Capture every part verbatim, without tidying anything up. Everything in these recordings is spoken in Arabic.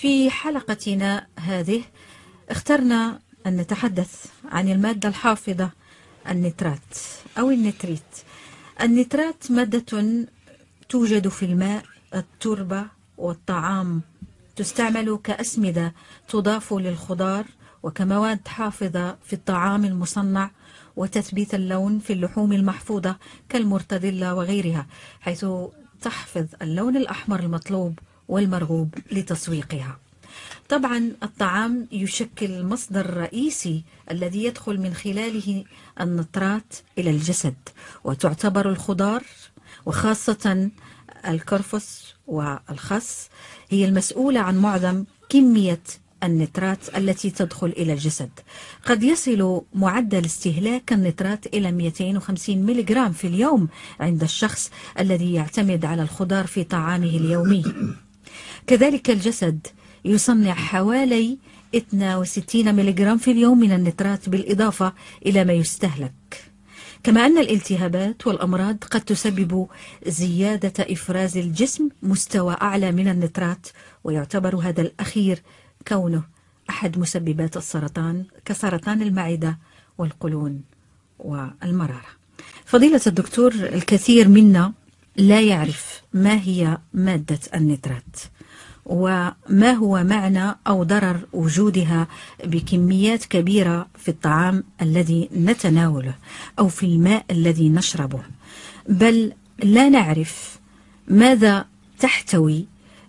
في حلقتنا هذه اخترنا أن نتحدث عن المادة الحافظة النترات أو النتريت. النترات مادة توجد في الماء، التربة والطعام، تستعمل كأسمدة تضاف للخضار وكمواد حافظة في الطعام المصنع، وتثبيت اللون في اللحوم المحفوظة كالمرتديلا وغيرها، حيث تحفظ اللون الأحمر المطلوب والمرغوب لتسويقها. طبعا الطعام يشكل مصدر رئيسي الذي يدخل من خلاله النترات إلى الجسد، وتعتبر الخضار وخاصة الكرفس والخس هي المسؤولة عن معظم كمية النترات التي تدخل إلى الجسد. قد يصل معدل استهلاك النترات إلى مئتين وخمسين ملغ في اليوم عند الشخص الذي يعتمد على الخضار في طعامه اليومي. كذلك الجسد يصنع حوالي اثنين وستين ملغ في اليوم من النترات بالإضافة إلى ما يستهلك. كما أن الالتهابات والأمراض قد تسبب زيادة إفراز الجسم مستوى أعلى من النترات، ويعتبر هذا الأخير كونه أحد مسببات السرطان كسرطان المعدة والقولون والمرارة. فضيلة الدكتور، الكثير منا لا يعرف ما هي مادة النترات وما هو معنى أو ضرر وجودها بكميات كبيرة في الطعام الذي نتناوله أو في الماء الذي نشربه، بل لا نعرف ماذا تحتوي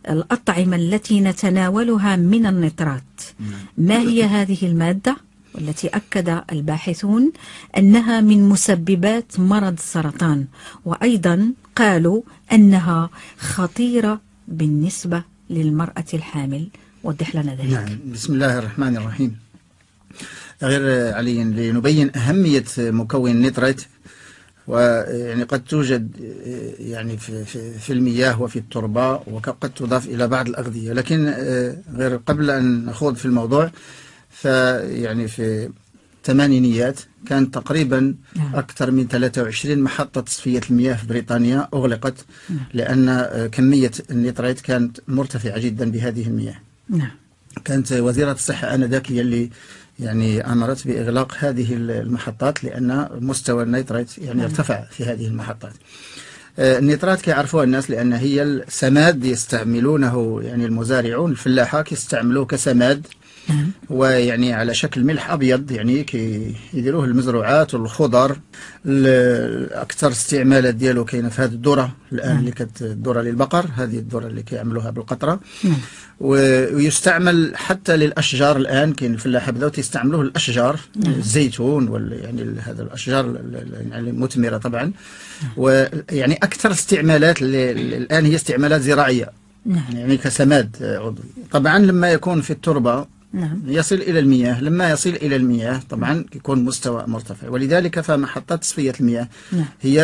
الأطعمة التي نتناولها من النترات. ما هي هذه المادة والتي أكد الباحثون أنها من مسببات مرض السرطان، وأيضا قالوا أنها خطيرة بالنسبة للمرأة الحامل؟ وضح لنا ذلك. نعم، بسم الله الرحمن الرحيم. غير علي لنبين أهمية مكون نترات، ويعني قد توجد يعني في في المياه وفي التربة، وقد تضاف إلى بعض الأغذية. لكن غير قبل أن نخوض في الموضوع، فيعني في الثمانينيات كان تقريبا أكثر من ثلاثة وعشرين محطة تصفية المياه في بريطانيا أغلقت لأن كمية النترات كانت مرتفعة جدا بهذه المياه. كانت وزيرة الصحة آنذاك هي اللي يعني أمرت بإغلاق هذه المحطات لأن مستوى النترات يعني ارتفع في هذه المحطات. النترات كيعرفوها الناس لأن هي السماد يستعملونه يعني المزارعون الفلاحة كيستعملوه كسماد، ويعني على شكل ملح أبيض يعني كيديروه المزروعات والخضر. أكثر استعمالات ديالو كاينه في هذه الذرة الآن اللي كانت الذرة للبقر، هذه الذرة اللي كيعملوها بالقطرة، ويستعمل حتى للأشجار. الآن كاين الفلاحة بداو تيستعملوه الأشجار، الزيتون وال يعني هذا الأشجار يعني المثمرة طبعا. ويعني أكثر استعمالات الآن هي استعمالات زراعية يعني كسماد عضوي. طبعا لما يكون في التربة نعم. يصل إلى المياه، لما يصل إلى المياه طبعا يكون مستوى مرتفع، ولذلك فمحطات تصفية المياه نعم. هي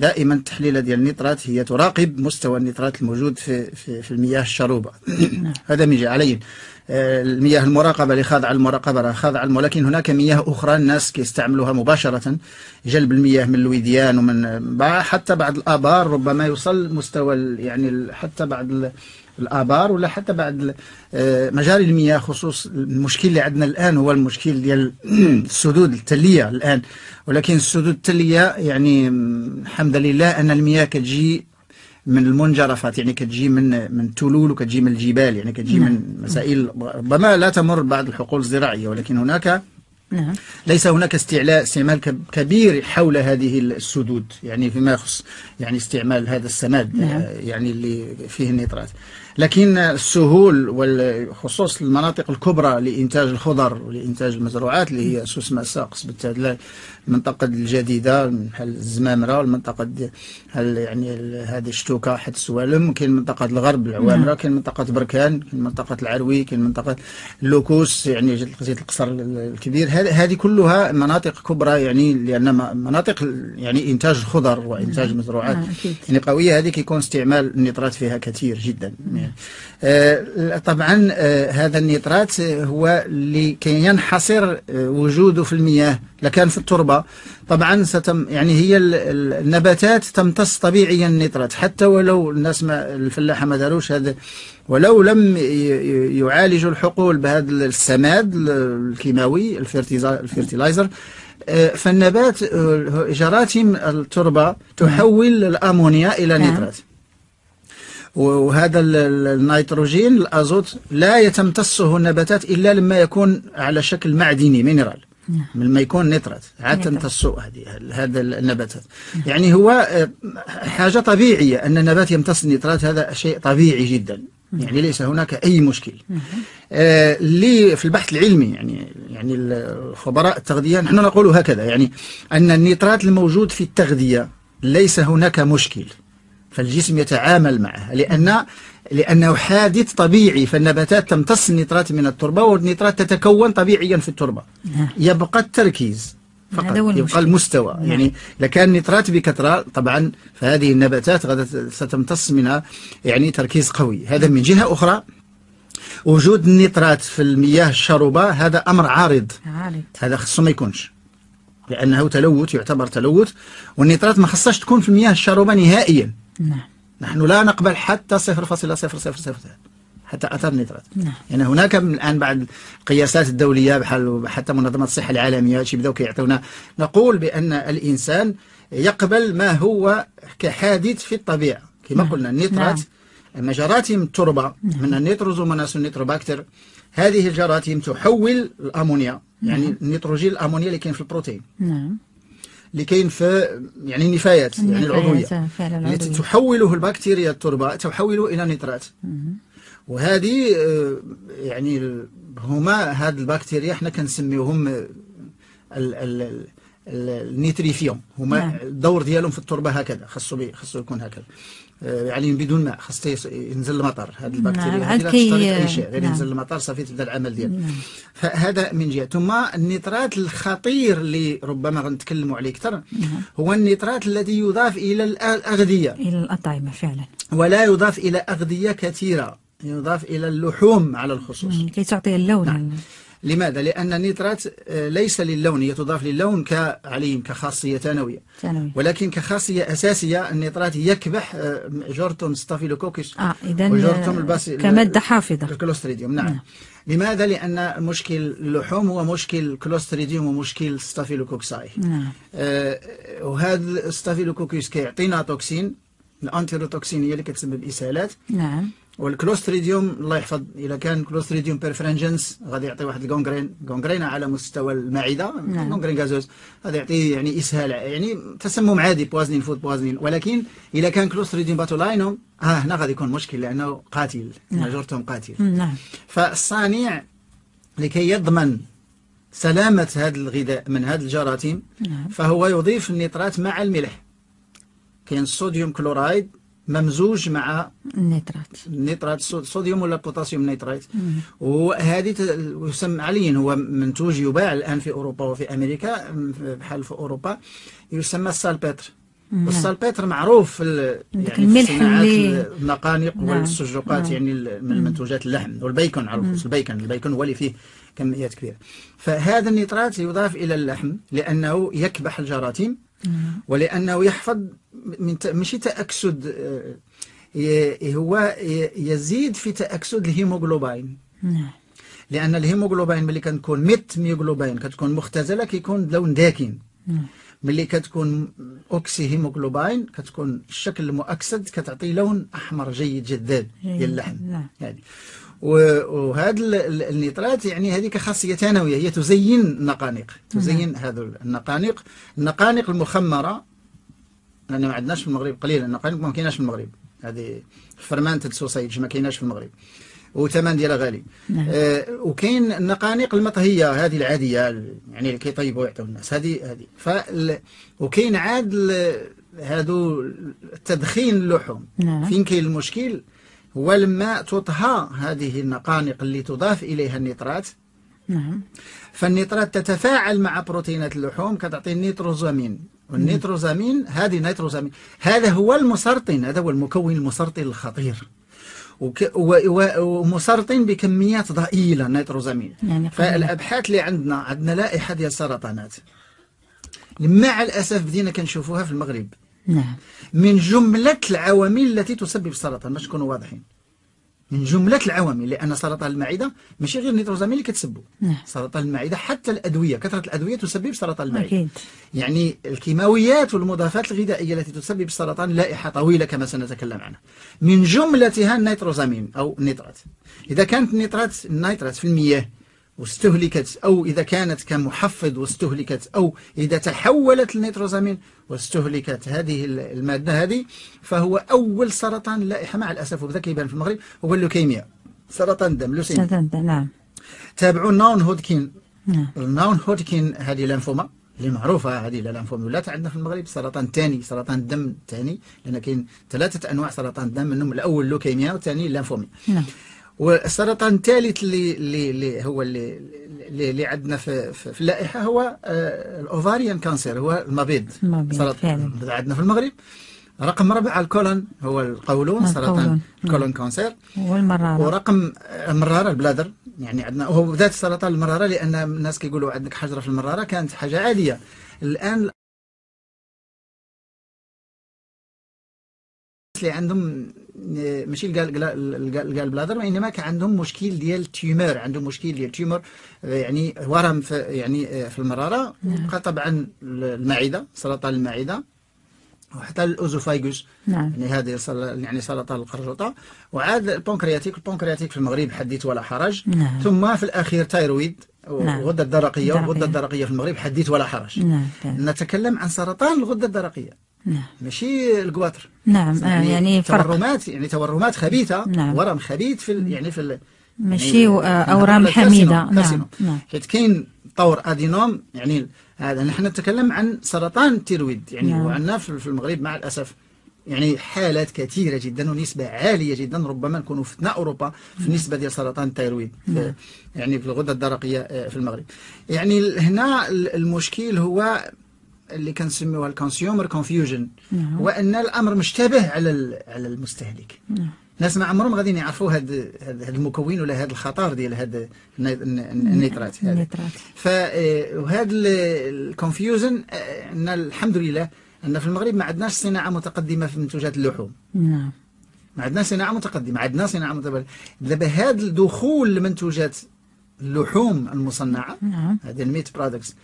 دائما التحليلة ديال النترات هي تراقب مستوى النترات الموجود في في, في المياه الشروبة. نعم. هذا من جهة. علي المياه المراقبة اللي خاضعة للمراقبة راه خاضعة، ولكن هناك مياه أخرى الناس كيستعملوها مباشرة، جلب المياه من الوديان ومن حتى بعض الآبار. ربما يوصل مستوى يعني حتى بعض ال الآبار ولا حتى بعد مجاري المياه. خصوص المشكل اللي عندنا الآن هو المشكل ديال السدود التلية الآن، ولكن السدود التلية يعني الحمد لله أن المياه كتجي من المنجرفات، يعني كتجي من من تلول وكتجي من الجبال، يعني كتجي نعم. من مسائل ربما لا تمر بعض الحقول الزراعية، ولكن هناك نعم. ليس هناك استعلاء استعمال كبير حول هذه السدود، يعني فيما يخص يعني استعمال هذا السماد نعم. يعني اللي فيه النترات. لكن السهول والخصوص المناطق الكبرى لإنتاج الخضر ولإنتاج المزروعات اللي هي سوسمة ساقس بالتالي المنطقة الجديدة بحال الزمامرة، والمنطقة يعني هذه الشتوكة حد السوالم، كاين منطقة الغرب العوامرة، كاين منطقة بركان، كاين منطقة العروي، كاين منطقة اللوكوس يعني جزيرة القصر الكبير. هذه كلها مناطق كبرى يعني لأن مناطق يعني إنتاج الخضر وإنتاج المزروعات يعني قوية، هذه كيكون استعمال النترات فيها كثير جدا. العالمية. طبعا هذا النيترات هو اللي كي ينحصر وجوده في المياه، لكان في التربة طبعا ستم يعني هي النباتات تمتص طبيعيا النيترات، حتى ولو الناس ما الفلاحة ما داروش هذا، ولو لم يعالجوا الحقول بهذا السماد الكيماوي الفيرتيلايزر، فالنبات جراثيم التربة تحول الأمونيا إلى نيترات، وهذا النيتروجين الأزوت لا يتمتصه النباتات إلا لما يكون على شكل معدني مينرال، لما يكون نيترات عاد تمتصه هذا النباتات. يعني هو حاجة طبيعية أن النبات يمتص النيترات، هذا شيء طبيعي جدا، يعني ليس هناك أي مشكل. آه لي في البحث العلمي يعني يعني الخبراء التغذية نحن نقول هكذا، يعني أن النيترات الموجود في التغذية ليس هناك مشكل، فالجسم يتعامل معه لأن لأنه حادث طبيعي، فالنباتات تمتص النيترات من التربة، والنيترات تتكون طبيعيا في التربة، يبقى التركيز فقط، يبقى المستوى. يعني لكان النيترات بكثرة طبعا فهذه النباتات غدا ستمتص منها يعني تركيز قوي. هذا من جهة أخرى وجود النيترات في المياه الشربة هذا أمر عارض، عارض. هذا خصو ما يكونش، لأنه تلوث، يعتبر تلوث، والنيترات ما خصهاش تكون في المياه الشربة نهائيا. نعم. نحن لا نقبل حتى صفر فاصلة صفر صفر صفر حتى أثر نيترات. نعم. يعني هناك من الآن بعد القياسات الدولية بحال حتى منظمة الصحة العالمية شي بداو كيعطيونا، نقول بأن الإنسان يقبل ما هو كحادث في الطبيعة كما نعم. قلنا النيترات. نعم. أما جراثيم التربة من النيتروزوموناس والنيتروباكتر، هذه الجراثيم تحول الأمونيا، يعني النيتروجين الأمونيا اللي كاين في البروتين، نعم، اللي كاين في يعني النفايات يعني العضوية، اللي تحوله البكتيريا التربة تحوله إلى نيترات. وهذه يعني هما هاد البكتيريا احنا كنسميوهم ال ال النيتريفيون، هما الدور ديالهم في التربة هكذا، خصو خصو يكون هكذا، يعني بدون ماء، خاصة ينزل المطر، هذه البكتيريا هذه لا تشترط أي شيء، غير ينزل المطر صافي تبدا العمل ديالها. فهذا من جهة. ثم النيترات الخطير اللي ربما غنتكلموا عليه أكثر هو النيترات الذي يضاف إلى الأغذية، إلى الأطعمة فعلا، ولا يضاف إلى أغذية كثيرة، يضاف إلى اللحوم على الخصوص كي تعطي اللون. نعم. لماذا؟ لأن النيترات ليس للون، هي تضاف للون كعليم كخاصية ثانوية، ولكن كخاصية أساسية النيترات يكبح جرثوم ستافيلوكوكس آه وجرثوم كمادة حافظة الكلوستريديوم. نعم. نعم. لماذا؟ لأن مشكل اللحوم هو مشكل كلوستريديوم ومشكل ستافيلوكوكساي. نعم. آه وهذا الستافيلوكوكس كيعطينا توكسين، الأنتيروتوكسين هي اللي كتسبب إسهالات. نعم. والكلوستريديوم الله يحفظ، إذا كان كلوستريديوم بيرفرنجنس غادي يعطي واحد الكونغرين، كونغرين على مستوى المعدة، كونغرين غازوز، هذا يعطي يعني إسهال، يعني تسمم عادي، بوازنين فود بوازنين. ولكن إذا كان كلوستريديوم باتولاينوم ها آه هنا غادي يكون مشكل، لأنه قاتل، جرثوم قاتل. نعم. فالصانع لكي يضمن سلامة هذا الغذاء من هذا الجراثيم فهو يضيف النيترات مع الملح. كاين الصوديوم كلورايد ممزوج مع النيترات، النيترات صوديوم ولا بوتاسيوم نيتريت، وهذه يسمى عليا، هو منتوج يباع الان في اوروبا وفي امريكا، بحال في اوروبا يسمى السالبتر. والسالبتر معروف في يعني صناعة النقانق والسجوقات، يعني من منتوجات اللحم والبيكون على الخصوص، البيكون البيكون هو اللي فيه كميات كبيرة. فهذا النيترات يضاف إلى اللحم لأنه يكبح الجراثيم، ولأنه يحفظ من ماشي تأكسد، هو يزيد في تأكسد الهيموغلوبين، لأن الهيموغلوبين ملي كتكون ميتميوغلوبين كتكون مختزلة كيكون لون داكن، ملي كتكون اوكسي هيموغلوبين كتكون الشكل المؤكسد كتعطي لون احمر جيد جذاب ديال اللحم. يعني وهذا النيترات يعني هذه كخاصيه ثانويه، هي تزين النقانق، تزين هذو النقانق، النقانق المخمره، لان ما عندناش في المغرب قليلا، النقانق ما كايناش في المغرب، هذه فرمانتد سوسيج ما كايناش في المغرب وثمن ديالها غالي. نعم. آه وكاين النقانق المطهيه هذه العاديه، يعني اللي كيطيبوا يعطيو الناس، هذه هذه ف وكاين عاد هادو تدخين اللحوم. نعم. فين كاين المشكل هو لما تطهى هذه النقانق اللي تضاف اليها النيترات. نعم. فالنيترات تتفاعل مع بروتينات اللحوم كتعطي النيتروزامين، والنيتروزامين هذه نيتروزامين هذا هو المسرطن، هذا هو المكون المسرطن الخطير، ومسرطين بكميات ضئيله نيتروزامين. يعني فالابحاث اللي عندنا عندنا لائحه ديال السرطانات مع الاسف بدينا كنشوفوها في المغرب. نعم. من جمله العوامل التي تسبب السرطان، باش نكونوا واضحين، من جمله العوامل، لان سرطان المعده ماشي غير النيتروزامين اللي كتسبه. نعم. سرطان المعده حتى الادويه، كثره الادويه تسبب سرطان المعده. أكيد. يعني الكيماويات والمضافات الغذائيه التي تسبب السرطان لائحه طويله كما سنتكلم عنها، من جملتها النيتروزامين او النيترات. اذا كانت النيترات النيترات في المياه واستهلكت، او اذا كانت كمحفز واستهلكت، او اذا تحولت النيتروزامين واستهلكت هذه الماده هذه، فهو اول سرطان لائحه مع الاسف، وبدا كيبان في المغرب، هو اللوكيميا، سرطان الدم، لوسيميا. سرطان الدم. نعم. تابعوا نون هودكين. نعم. نون هودكين هذه لانفوما اللي معروفه، هذه لانفوما ولات عندنا في المغرب سرطان ثاني، سرطان الدم الثاني، لان كاين ثلاثه انواع سرطان الدم، منهم الاول اللوكيميا والثاني اللانفوما. نعم. والسرطان الثالث اللي اللي هو اللي اللي عندنا في, في اللائحه هو الاوفاريان كانسير، هو المبيض، سرطان عندنا في المغرب. رقم رابع الكولون، هو القولون، سرطان الكولون كانسير. والمراره، ورقم المراره البلادر، يعني عندنا هو بدات سرطان المراره، لان الناس كيقولوا عندك حجره في المراره، كانت حاجه عاديه. الان اللي عندهم ماشي الجال بلادر، وانما كان عندهم مشكل ديال التيومر، عندهم مشكل ديال التيومر، يعني ورم في يعني في المراره، وبقى طبعا المعده، سرطان المعده، وحتى الأوزوفايجوس. نعم. يعني هذه يعني سرطان القرجوطه، وعاد البنكرياتيك، البنكرياتيك في المغرب حديث ولا حرج. نعم. ثم في الاخير تايرويد، الغده الدرقيه، والغده الدرقيه في المغرب حديث ولا حرج. نعم. نتكلم عن سرطان الغده الدرقيه. نعم. ماشي القواطر. نعم. يعني, آه يعني تورمات، يعني تورمات خبيثه. نعم. ورم خبيث في ال يعني في ال ماشي يعني اورام حميده. نعم. نعم. حيت كاين طور ادينوم، يعني هذا نحن نتكلم عن سرطان التيرويد، يعني نعم. وعندنا في المغرب مع الاسف يعني حالات كثيره جدا ونسبه عاليه جدا، ربما نكونوا في اثناء اوروبا في النسبه ديال سرطان التيرويد. نعم. يعني في الغده الدرقيه في المغرب. يعني هنا المشكل هو اللي كنسميوها الكونسيومر كونفيوجن، وان الامر مشتبه على على المستهلك. الناس ما عمرهم غادي يعرفوا هذا المكون ولا هذا الخطر ديال هذا النيترات. فهذا الكونفيوجن ان الحمد لله ان في المغرب ما عندناش صناعه متقدمه في منتوجات اللحوم. نعم. ما عندناش صناعه متقدمه، عندنا صناعه متبادله. دابا هذا الدخول لمنتوجات اللحوم المصنعه، هذا الميت برودكتس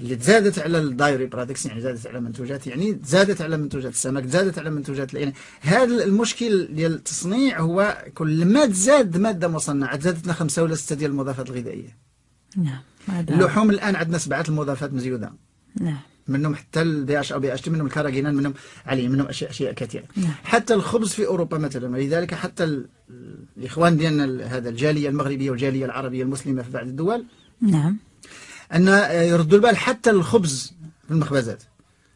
اللي تزادت على الدايري برودكتس، يعني زادت على منتوجات، يعني تزادت على منتوجات السمك، تزادت على منتوجات، يعني هذا المشكل ديال التصنيع هو كل ما تزاد ماده مصنعه تزادت لنا خمسه ولا سته ديال المضافات الغذائيه. نعم. اللحوم الان عندنا سبعه المضافات مزيوده. نعم. منهم حتى البي اتش او بي اتش تي، منهم الكاراجينان، منهم علي، منهم اشياء اشياء كثيره. نعم. حتى الخبز في اوروبا مثلا، لذلك حتى ال... الاخوان ديالنا هذا الجاليه المغربيه والجاليه العربيه المسلمه في بعض الدول. نعم. أن يردوا البال حتى الخبز في المخبزات،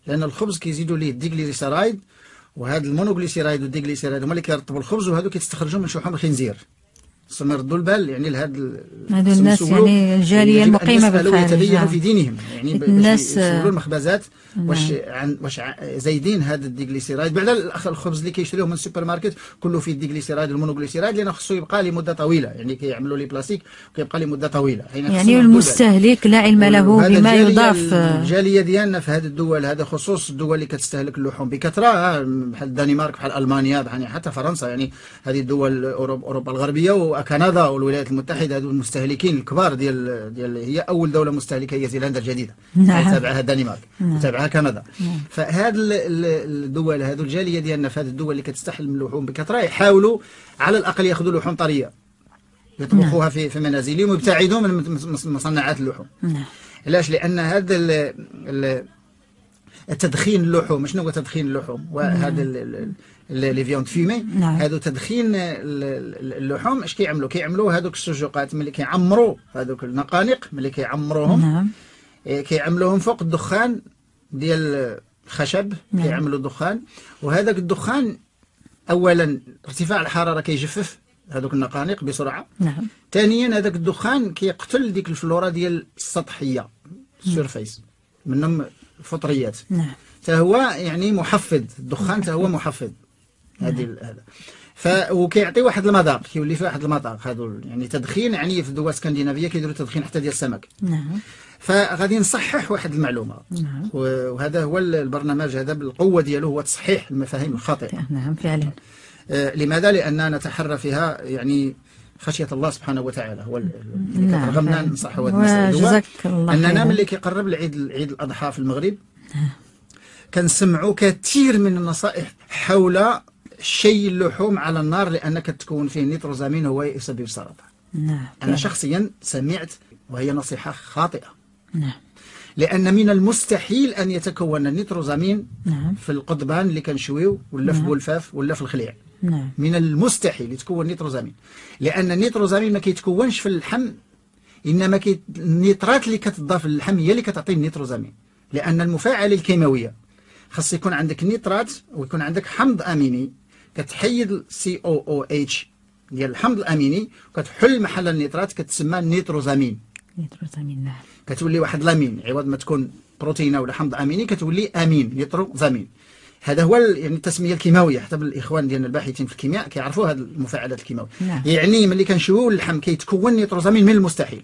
لأن الخبز كيزيدوا ليه الديغليسيرايد، وهذا المونوغليسيرايد والديغليسيرايد هما اللي كيرطبوا الخبز، وهذو كيستخرجوا من شحوم الخنزير. خصهم يردوا البال يعني لهذا هذو الناس، يعني الجالية المقيمة بالخارج يتبينوا في دينهم، يعني الناس يشوفوا المخبزات واش عن واش زايدين هذا الديغليسيرايد. بعد الخبز اللي كيشريوه من السوبر ماركت كله فيه الديغليسيرايد والمونوغليسيرايد، لأنه خصو يبقى لمدة طويلة، يعني كيعملوا لي بلاستيك وكيبقى لمدة طويلة، يعني المستهلك لا علم له بما يضاف. الجالية ديالنا في هذه الدول، هذا خصوص الدول اللي كتستهلك اللحوم بكثرة، بحال الدنمارك، بحال ألمانيا، بحال حتى فرنسا، يعني هذه الدول أوروبا الغربية وكندا والولايات المتحده، هذو المستهلكين الكبار ديال ديال هي اول دوله مستهلكه هي زيلندا الجديده. نعم. تابعها الدنمارك، تابعها كندا. نعم. فهاد الدول هذو الجاليه ديالنا في هذه الدول اللي كتستحل من اللحوم بكثره، يحاولوا على الاقل ياخذوا لحوم طريه يطبخوها في في منازلهم ويبتعدوا من مصنعات اللحوم. نعم. علاش؟ لان هذا التدخين اللحوم، شنو هو تدخين اللحوم؟ وهذا لي فيوند فيمي، هادو تدخين اللحوم. اش كيعملوا؟ كيعملوا هادوك السجوقات ملي كيعمروا هادوك النقانق، ملي كيعمروهم كيعملوهم فوق الدخان ديال الخشب، كيعملوا دخان، وهذاك الدخان اولا ارتفاع الحراره كيجفف هادوك النقانق بسرعه. نعم. ثانيا هذاك الدخان كيقتل ديك الفلورا ديال السطحيه، السيرفيس، منهم الفطريات. نعم. تا هو يعني محفز الدخان، تا هو محفز. هذه هذا ف وكيعطي واحد المذاق، كيولي فيه واحد المذاق. هادو يعني تدخين، يعني في الدول الاسكندنافيه كيديروا تدخين حتى ديال السمك. نعم. فغادي نصحح واحد المعلومه. نعم. وهذا هو البرنامج، هذا بالقوه ديالو هو تصحيح المفاهيم الخاطئه. نعم فعلا. آه لماذا؟ لاننا نتحرى فيها يعني خشيه الله سبحانه وتعالى. هو اللي نعم كترغمنا نصححوا هذا المسائل. جزاك الله خير. اننا ملي كيقرب العيد عيد الاضحى في المغرب كنسمعوا كثير من النصائح حول شي اللحوم على النار لأنك تكون فيه نيتروزامين هو يسبب السرطان. نعم. أنا شخصيا سمعت وهي نصيحة خاطئة. نعم. لأن من المستحيل أن يتكون النيتروزامين نعم في القضبان اللي كنشويو ولا في بولفاف ولا في الخليع. نعم. من المستحيل يتكون نيتروزامين، لأن النيتروزامين ما كيتكونش في اللحم، إنما كي النيترات اللي كتضاف للحم هي اللي كتعطي النيتروزامين، لأن المفاعلة الكيماوية خاص يكون عندك نيترات ويكون عندك حمض أميني كتحيد ال سي أو أو إتش ديال الحمض الاميني وكتحل محل النيترات كتسمى النيتروزامين. نيتروزامين نعم. كتولي واحد لامين، عوض ما تكون بروتينه ولا حمض اميني كتولي امين نيتروزامين. هذا هو يعني التسميه الكيماويه، حتى بالاخوان ديالنا الباحثين في الكيمياء كيعرفوا هذه المفاعلات الكيماويه. نعم. يعني ملي كنشويو اللحم كيتكون نيتروزامين، من المستحيل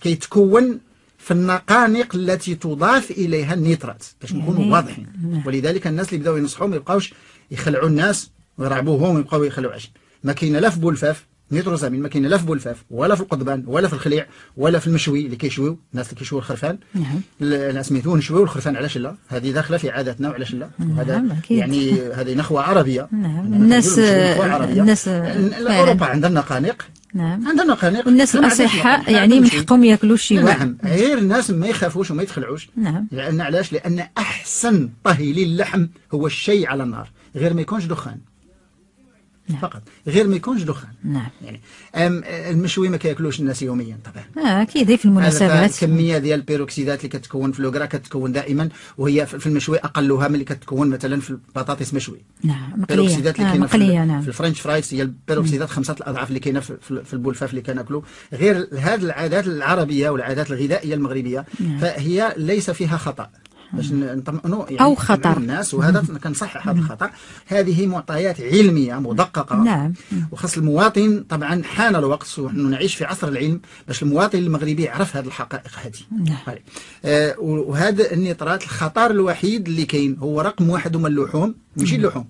كيتكون في النقانق التي تضاف اليها النيترات باش نكونوا واضحين. نعم. ولذلك الناس اللي بداو ينصحوا ما يبقاوش يخلعوا الناس ويرعبوهم ويبقاو يخلوا عشان. ما كاينه لا في بولفاف نيتروزامين، ما كاينه لا في بولفاف ولا في القضبان ولا في الخليع ولا في المشوي اللي كيشويو الناس اللي كيشويو الخرفان. نعم. الناس سميتوه نشويو الخرفان، علاش لا؟ هذه داخله في عاداتنا وعلاش لا؟ وهذا يعني هذه نخوه عربيه. نعم. الناس الناس اوروبا عندها النقانق. نعم. عندها نقانق. والناس الاصحاء يعني من حقهم ياكلوا شي واحد. نعم. غير الناس ما يخافوش وما يتخلعوش. نعم. لان علاش؟ لان احسن طهي للحم هو الشيء على النار، غير ما يكونش دخان. نعم. فقط غير ما يكونش دخان. نعم. يعني المشوي ما كياكلوش الناس يوميا طبعا. اه اكيد في المناسبات. الكميه ديال البيروكسيدات اللي كتكون في الوكرا كتكون دائما، وهي في المشوي اقلها من اللي كتكون مثلا في البطاطس مشوي. نعم. البيروكسيدات اللي كاينه في, نعم. في الفرنش فرايز هي البيروكسيدات خمسه الاضعاف اللي كاينه في, في البولفاف اللي كناكلو. غير هذه العادات العربيه والعادات الغذائيه المغربيه. نعم. فهي ليس فيها خطا باش نطمئنوا يعني أو خطر الناس، وهذا كنصحح هذا الخطأ. هذه معطيات علمية مدققة. نعم. وخاص المواطن طبعا حان الوقت، ونحن نعيش في عصر العلم، باش المواطن المغربي يعرف هذه الحقائق هذه. نعم. آه وهذا النيترات الخطر الوحيد اللي كاين هو رقم واحد هما اللحوم، ماشي اللحوم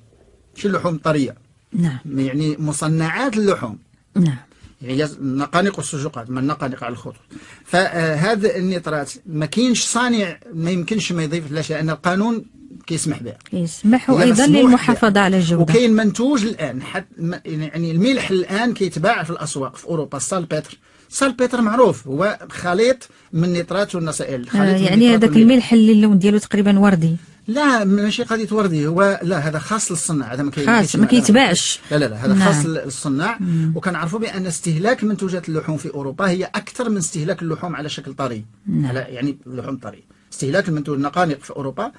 ماشي اللحوم الطرية. نعم. يعني مصنعات اللحوم. نعم. يعني النقانق والسجوقات، ما النقانق على الخطوط. فهذا النيترات ما كاينش صانع ما يمكنش ما يضيف، علاش؟ لان القانون كيسمح بها، كيسمح ايضا للمحافظه على الجوده. وكاين منتوج الان حد يعني الملح الان كيتباع في الاسواق في اوروبا، السالبيتر. السالبيتر معروف هو خليط من النيترات والنسائل. آه يعني هذاك الملح اللي اللون ديالو تقريبا وردي. لا ماشي قضية وردي، هو لا هذا خاص للصناع، هذا ما كيتباعش، ما كيتباعش. لا لا لا هذا نعم. خاص للصناع. وكنعرفوا بان استهلاك منتوجات اللحوم في اوروبا هي اكثر من استهلاك اللحوم على شكل طري. نعم. على يعني اللحوم طري، استهلاك المنتوج النقانق في اوروبا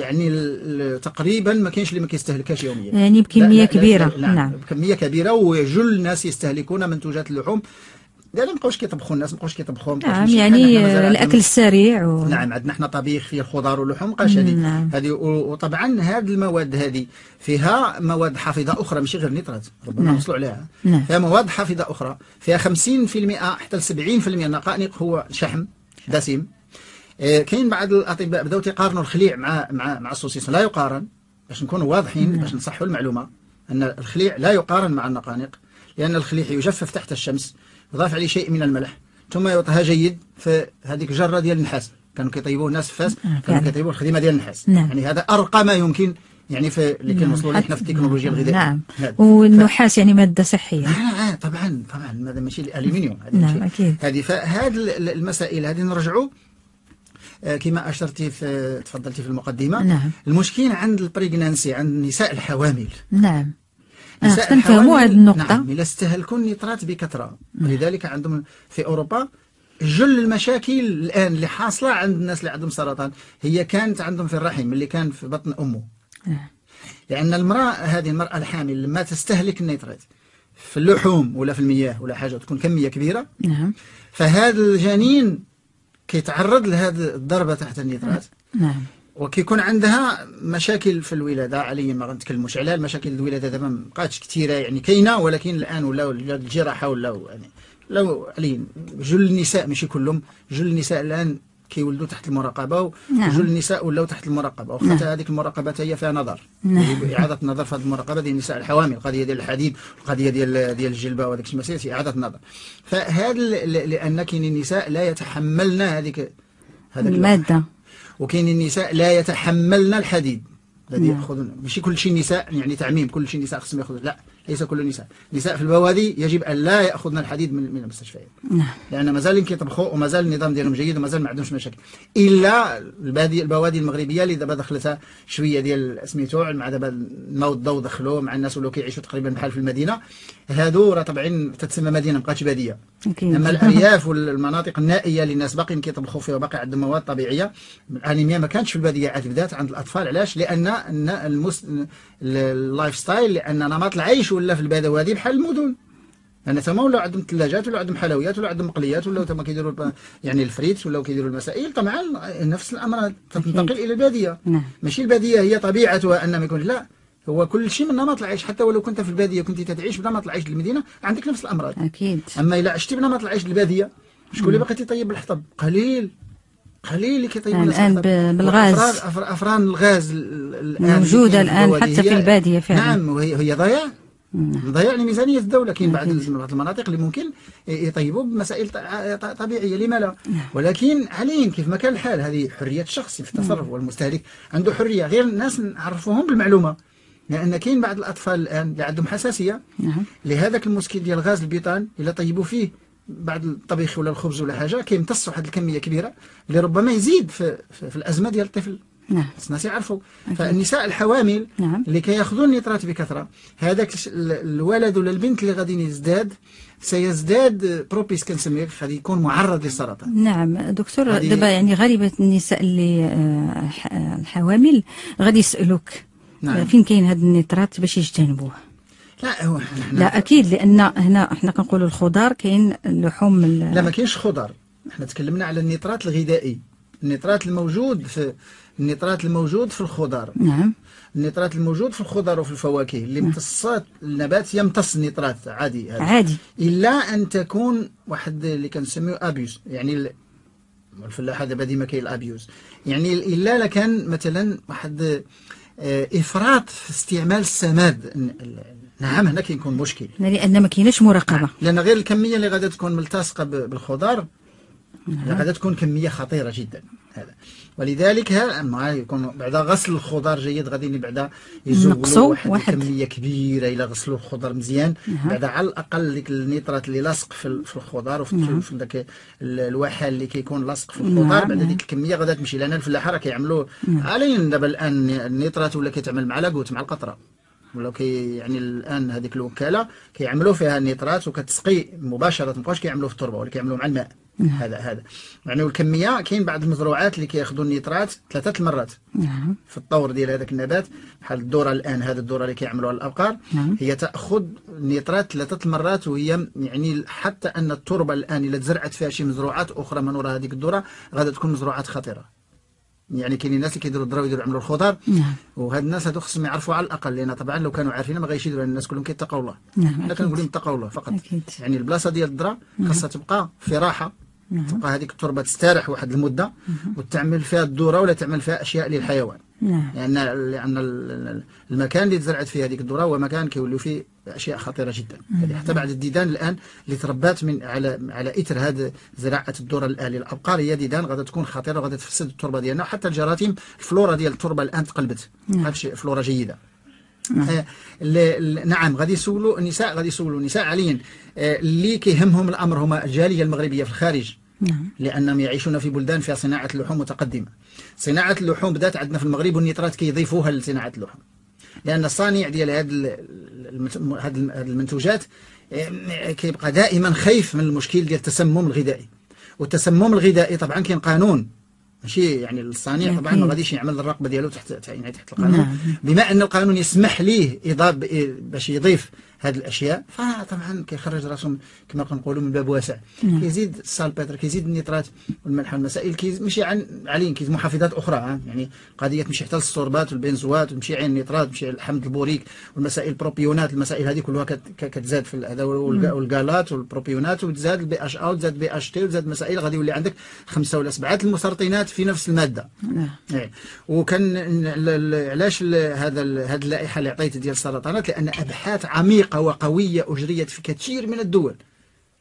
يعني تقريبا ما كاينش اللي ما كيستهلكاش يوميا، يعني بكميه كبيره. لا لا لا نعم بكميه كبيره، ويجل الناس يستهلكون منتوجات اللحوم. لا ما بقاوش كيطبخوا الناس، ما بقاوش كيطبخوا. نعم يعني الاكل السريع و... نعم عندنا حنا طبيخ فيه الخضار واللحوم، بقاش هذه هذه. وطبعا هذه المواد هذه فيها مواد حافظه اخرى، ماشي غير نيترات، ربما نوصلوا عليها. نعم. فيها مواد حافظه اخرى، فيها خمسين في المئة حتى ل سبعين في المئة النقانق هو شحم دسم. آه كاين بعض الاطباء بداو تيقارنوا الخليع مع مع مع السوسيس، لا يقارن باش نكونوا واضحين. نعم. باش نصحوا المعلومه ان الخليع لا يقارن مع النقانق، لان الخليع يجفف تحت الشمس، يضاف عليه شيء من الملح ثم يوطها جيد في هذيك جره ديال النحاس. كانوا كيطيبوه الناس في فاس، كانوا كيطيبوه الخدمه ديال النحاس. نعم. يعني هذا ارقى ما يمكن يعني في اللي كنوصلوا ليه حنا في التكنولوجيا الغذائيه. نعم. والنحاس ف... يعني ماده صحيه. آه آه طبعا طبعا، هذا ماشي الالومنيوم. نعم اكيد. هذه فهاد المسائل هذه نرجعوا آه كما اشرتي في تفضلتي في المقدمه. نعم. المشكل عند البريغنانسي، عند النساء الحوامل. نعم. خصنا نفهموا هذه النقطة. نعم. إلا استهلكوا النيترات بكثرة، ولذلك عندهم في أوروبا جل المشاكل الآن اللي حاصلة عند الناس اللي عندهم سرطان هي كانت عندهم في الرحم اللي كان في بطن أمه. لأن المرأة هذه المرأة الحامل لما تستهلك النيترات في اللحوم ولا في المياه ولا حاجة تكون كمية كبيرة، فهذا الجنين كيتعرض لهذه الضربة تحت النيترات. نعم. وكيكون عندها مشاكل في الولاده عليا ما غنتكلموش عليها. المشاكل الولاده دابا ما بقاتش كثيره يعني، كاينه ولكن الان ولاو الجراحه ولاو يعني لو علي جل النساء، ماشي كلهم، جل النساء الان كيولدوا تحت المراقبه، وجل النساء ولاو تحت المراقبه، واخا حتى هذيك المراقبه هي فيها نظر، اعاده نظر في هذه المراقبه ديال النساء الحوامل، القضيه ديال الحديد والقضيه ديال ديال الجلبه وهذاك الشيء، اعاده نظر. فهذا لان كاين النساء لا يتحملن هذيك هذاك الماده، وكاين النساء لا يتحملن الحديد الذي ياخذون. ماشي كل شيء نساء يعني تعميم كل شيء نساء خصهم ياخذون، لا، ليس كل النساء. النساء في البوادي يجب ان لا ياخذن الحديد من من المستشفيات، لان مازال كيطبخوا ومازال النظام ديالهم جيد ومازال ما عندهمش مشاكل، الا البادي البوادي المغربيه اللي دابا دخلتها شويه ديال سميتو مع دابا الماء والضوء دخلوا مع الناس ولاو كيعيشوا تقريبا بحال في المدينه، هادو راه طبعا تتسمى مدينه ما بقاتش باديه. اما الارياف والمناطق النائيه اللي الناس باقيين كيطبخوا فيها وباقي عندهم مواد طبيعيه، الانيميا ما كانتش في الباديه عاد بدات عند الاطفال. علاش؟ لان المس... اللايف ستايل، لان نمط العيش ولا في البدوادي بحال المدن، لان تما ولاو عندهم ثلاجات ولا عندهم حلويات ولا عندهم مقليات ولا تما كيديروا يعني الفريت ولا كيديروا المسائل. طبعا نفس الامر تنتقل الى الباديه. ماشي الباديه هي طبيعتها ان ما يكونش، لا، هو كل شيء من نمط العيش. حتى ولو كنت في الباديه كنت تتعيش بنمط العيش المدينه عندك نفس الامراض اكيد. اما الا عشتي بنمط العيش الباديه، شكون اللي باقي تيطيب الحطب؟ قليل قليل اللي كيطيب الان بالغاز. افران, أفران الغاز الان موجوده الان حتى في الباديه فعلا. نعم، وهي ضياع ضياع لميزانيه الدوله. كاين بعض المناطق اللي ممكن يطيبوا بمسائل طبيعيه، لما لا؟ ولكن حاليا كيف ما كان الحال، هذه حريه الشخص في التصرف، والمستهلك عنده حريه. غير الناس نعرفوهم بالمعلومه، لان كاين بعض الاطفال الان اللي عندهم حساسيه لهذاك المسكين ديال غاز البيطان. الا طيبوا فيه بعد الطبيخ ولا الخبز ولا حاجه كيمتص واحد الكميه كبيره اللي ربما يزيد في, في, في الازمه ديال الطفل. نعم، الناس يعرفوا. فالنساء الحوامل نعم. اللي كياخذوا النيترات بكثره، هذاك الولد ولا البنت اللي غادي يزداد سيزداد بروبيس كنسميه، غادي يكون معرض للسرطان. نعم دكتور، دابا يعني غالبا النساء اللي الحوامل غادي يسالوك نعم. فين كاين هاد النيترات باش يجتنبوه؟ لا هو لا اكيد، لان هنا احنا كنقولوا الخضار، كاين اللحوم. لا ما كاينش خضار، احنا تكلمنا على النيترات الغذائي، النيترات الموجود في النيترات الموجود في الخضار. نعم، النيترات الموجود في الخضار وفي الفواكه اللي امتصات النبات يمتص النيترات عادي هذا. عادي، الا ان تكون واحد اللي كنسميو ابيوز، يعني الفلاحه دابا ديما كاين الابيوز، يعني الا لكان مثلا واحد افراط في استعمال السماد. نعم، هنا كيكون مشكل لان ما كايناش مراقبه، لان غير الكميه اللي غادا تكون ملتصقه بالخضار غادا تكون كميه خطيره جدا هذا. ولذلك ما يكون بعد غسل الخضار جيد غادي بعدا يزولوا واحد, واحد كميه كبيره. الا غسلوا الخضار مزيان بعدا على الاقل ديك النيترات اللي لاصق في, في الخضار وفي في داك الوحل اللي كيكون لاصق في الخضار، بعدا ديك الكميه غادا تمشي. لان الفلاحه راه كيعملوا علين دابا الان النيترات ولا كيتعمل مع لاكوت مع القطره، ولا كي يعني الان هذيك الوكاله كيعملوا فيها النيترات وكتسقي مباشره، مابقاوش كيعملوه في التربه ولا كيعملوه مع الماء. هذا هذا يعني الكميه. كاين بعض المزروعات اللي كياخذوا النيترات ثلاثه المرات في الطور ديال هذاك النبات، بحال الذره الان، هذه الذره اللي كيعملوها الابقار هي تاخذ النيترات ثلاثه المرات، وهي يعني حتى ان التربه الان الا تزرعت فيها شي مزروعات اخرى من وراء هذيك الذره غادا تكون مزروعات خطيره. يعني كاين الناس اللي كيديروا الذره ويديروا يعملوا الخضار، نعم. وهاد الناس هادو خصهم يعرفوا على الاقل، لان طبعا لو كانوا عارفين ما غايش يديروا. الناس كلهم كيتقوا الله، نعم. حنا كنقولوا نتقوا الله فقط أكيد. يعني البلاصه ديال الذره خاصها تبقى في راحه، نعم. تبقى هذيك التربه تستريح واحد المده، نعم. وتعمل فيها الذره ولا تعمل فيها اشياء للحيوان، نعم. لان لان المكان اللي تزرعت فيه هذيك الذره هو مكان كيوليو فيه اشياء خطيره جدا. يعني حتى بعض الديدان الان اللي تربات من على على اثر هذه زراعه الذره الاليه الابقار، هي ديدان غادا تكون خطيره وغادا تفسد التربه ديالنا، وحتى الجراثيم الفلورا ديال التربه الان تقلبت، مابقاتش فلورا جيده. آه نعم، غادي يسولوا النساء، غادي يسولوا النساء عليا آه اللي كيهمهم الامر هما الجاليه المغربيه في الخارج، لانهم يعيشون في بلدان فيها صناعه اللحوم متقدمه. صناعه اللحوم بدات عندنا في المغرب، والنيترات كيضيفوها لصناعه اللحوم، لان الصانع ديال هاد هاد المنتوجات كيبقى دائما خايف من المشكل ديال التسمم الغذائي. والتسمم الغذائي طبعا كاين قانون، ماشي يعني الصانع طبعا ما غاديش يعمل الرقبه ديالو تحت يعني تحت القانون، بما ان القانون يسمح ليه باش يضيف هذه الاشياء، فطبعا كيخرج راسهم كما كنقولوا من باب واسع. كيزيد السالبيتر، كيزيد النيترات والملح والمسائل، كيز ماشي عن علين، كيز محفزات اخرى، يعني قضيه تمشي حتى للصوربات والبنزوات، وتمشي عين النيترات، تمشي على الحمض البوريك والمسائل البروبيونات، المسائل هذه كلها كتزاد في هذا، والكالات والبروبيونات، وتزاد البي اش او، وتزاد بي اش تي، وتزاد مسائل غادي يولي عندك خمسه ولا سبعه المسرطنات في نفس الماده. يعني وكان علاش هذا هذه اللائحه اللي عطيت ديال السرطانات، لان ابحاث عميقه وقويه اجريت في كثير من الدول،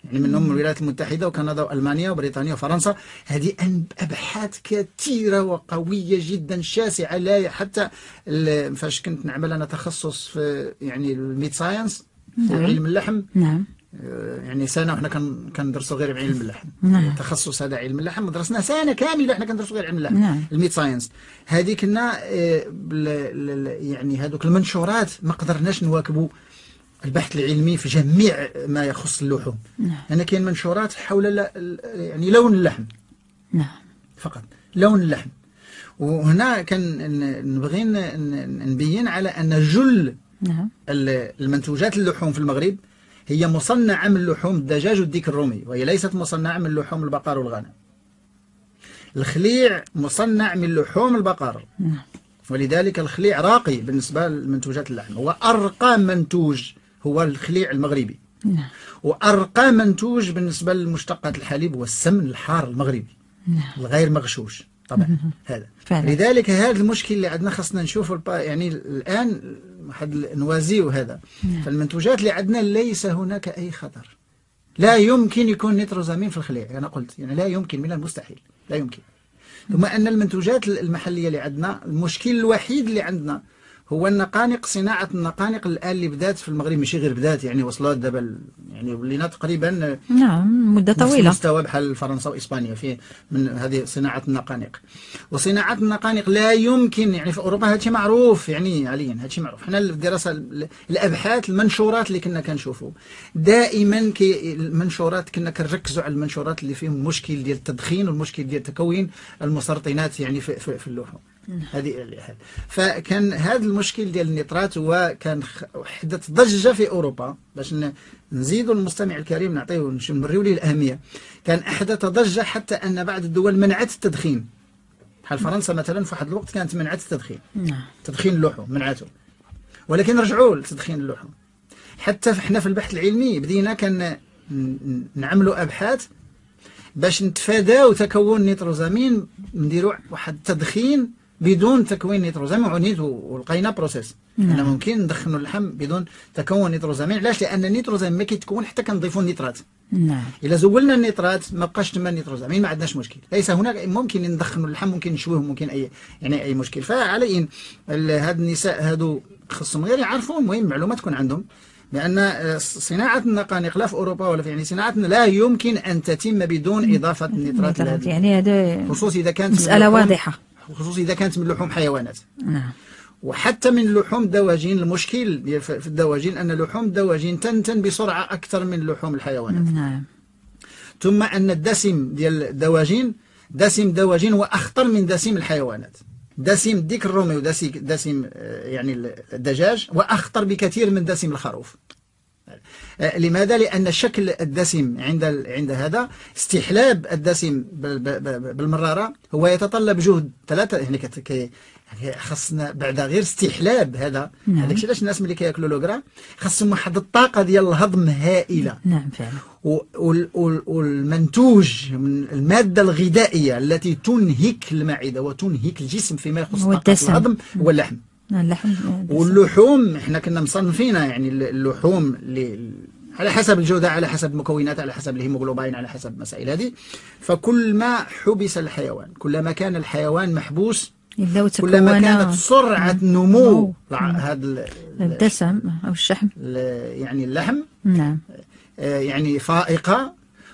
يعني منهم الولايات المتحده وكندا والمانيا وبريطانيا وفرنسا، هذه ابحاث كثيره وقويه جدا شاسعه. لا حتى فاش كنت نعمل انا تخصص في يعني الميت ساينس علم اللحم، نعم يعني سنه وحنا كندرسوا غير علم اللحم، نعم. تخصص هذا علم اللحم درسنا سنه كامله حنا كندرسوا غير علم اللحم، نعم. الميت ساينس هذه كنا يعني هذوك المنشورات ما قدرناش نواكبوا البحث العلمي في جميع ما يخص اللحوم، نعم. انا كاين منشورات حول يعني لون اللحم، نعم، فقط لون اللحم. وهنا كان نبغي نبين على ان جل، نعم، المنتوجات اللحوم في المغرب هي مصنعة من لحوم الدجاج والديك الرومي، وهي ليست مصنعة من لحوم البقر والغنم. الخليع مصنع من لحوم البقر، ولذلك الخليع راقي بالنسبة لمنتوجات اللحم، هو أرقى منتوج هو الخليع المغربي، وأرقى منتوج بالنسبة لمشتقات الحليب هو السمن الحار المغربي الغير مغشوش طبعا. هذا فعلا. لذلك هذا المشكل اللي عندنا خصنا نشوفوا يعني الان واحد نوازيو هذا. نعم. فالمنتوجات اللي عندنا ليس هناك اي خطر، لا يمكن يكون نيتروزامين في الخليع، انا يعني قلت يعني لا يمكن، من المستحيل لا يمكن. ثم ان المنتوجات المحليه اللي عندنا المشكل الوحيد اللي عندنا هو النقانق، صناعه النقانق الان اللي بدات في المغرب، ماشي غير بدات يعني وصلت دابا يعني ولينا تقريبا، نعم، مده طويله مستوى بحال فرنسا واسبانيا في من هذه صناعه النقانق. وصناعه النقانق لا يمكن يعني في اوروبا، هادشي معروف يعني عليا، هادشي معروف. حنا الدراسه الابحاث المنشورات اللي كنا كنشوفوا دائما كي المنشورات كنا كنركزوا على المنشورات اللي فيهم مشكل ديال التدخين والمشكل ديال تكوين المسرطنات يعني في, في, في اللحوم. هذه فكان هذا المشكل ديال النيترات وكان حدث ضجه في اوروبا، باش نزيدوا المستمع الكريم نعطيه نوريو ليه الاهميه. كان احدث ضجه حتى ان بعض الدول منعت التدخين، بحال فرنسا مثلا في واحد الوقت كانت منعت التدخين، تدخين اللحوم منعته، ولكن رجعوا لتدخين اللحوم. حتى حنا في البحث العلمي بدينا كان نعملوا ابحاث باش نتفاداو تكون نيتروزامين، نديروا واحد التدخين بدون تكوين نيتروزامين، عنيت ولقينا بروسيس أنا ممكن ندخنوا اللحم بدون تكون نيتروزامين. علاش؟ لأن النيتروزامين ما كيتكون حتى كنضيفوا النيترات. نعم. إلا زولنا النيترات ما بقاش تما النيتروزامين، ما عندناش مشكل. ليس هناك، ممكن ندخنوا اللحم، ممكن نشويه، ممكن أي يعني أي مشكل. فعلى هاد النساء هادو خصهم غير يعرفوا، المهم معلومات تكون عندهم، لأن صناعة النقانق لا في أوروبا ولا في يعني صناعتنا لا يمكن أن تتم بدون إضافة النيترات. يعني هذا خصوصا إذا كانت مسألة واضحة، خصوصا إذا كانت من لحوم حيوانات. نعم. وحتى من لحوم الدواجين، المشكل في الدواجين أن لحوم الدواجين تنتن بسرعة أكثر من لحوم الحيوانات. نعم. ثم أن الدسم ديال الدواجين، دسم الدواجين هو أخطر من دسم الحيوانات. دسم الديك الرومي ودسم يعني الدجاج وأخطر بكثير من دسم الخروف. لماذا؟ لأن شكل الدسم عند عند هذا استحلاب الدسم بالمرارة هو يتطلب جهد ثلاثة، يعني خصنا بعد غير استحلاب هذا. نعم. هذاك الشيء علاش الناس ملي كياكلوا لوكرا خصهم واحد الطاقة ديال الهضم هائلة. نعم فعلا. والمنتوج من المادة الغذائية التي تنهك المعدة وتنهك الجسم فيما يخص طاقة الهضم هو اللحم. اللحم واللحوم احنا كنا مصنفينها، يعني اللحوم اللي على حسب الجودة، على حسب المكونات، على حسب الهيموغلوبين، على حسب المسائل هذه. فكل ما حبس الحيوان، كلما كان الحيوان محبوس، كلما كانت سرعة نمو هذا الدسم أو الشحم يعني اللحم، نعم، يعني فائقة،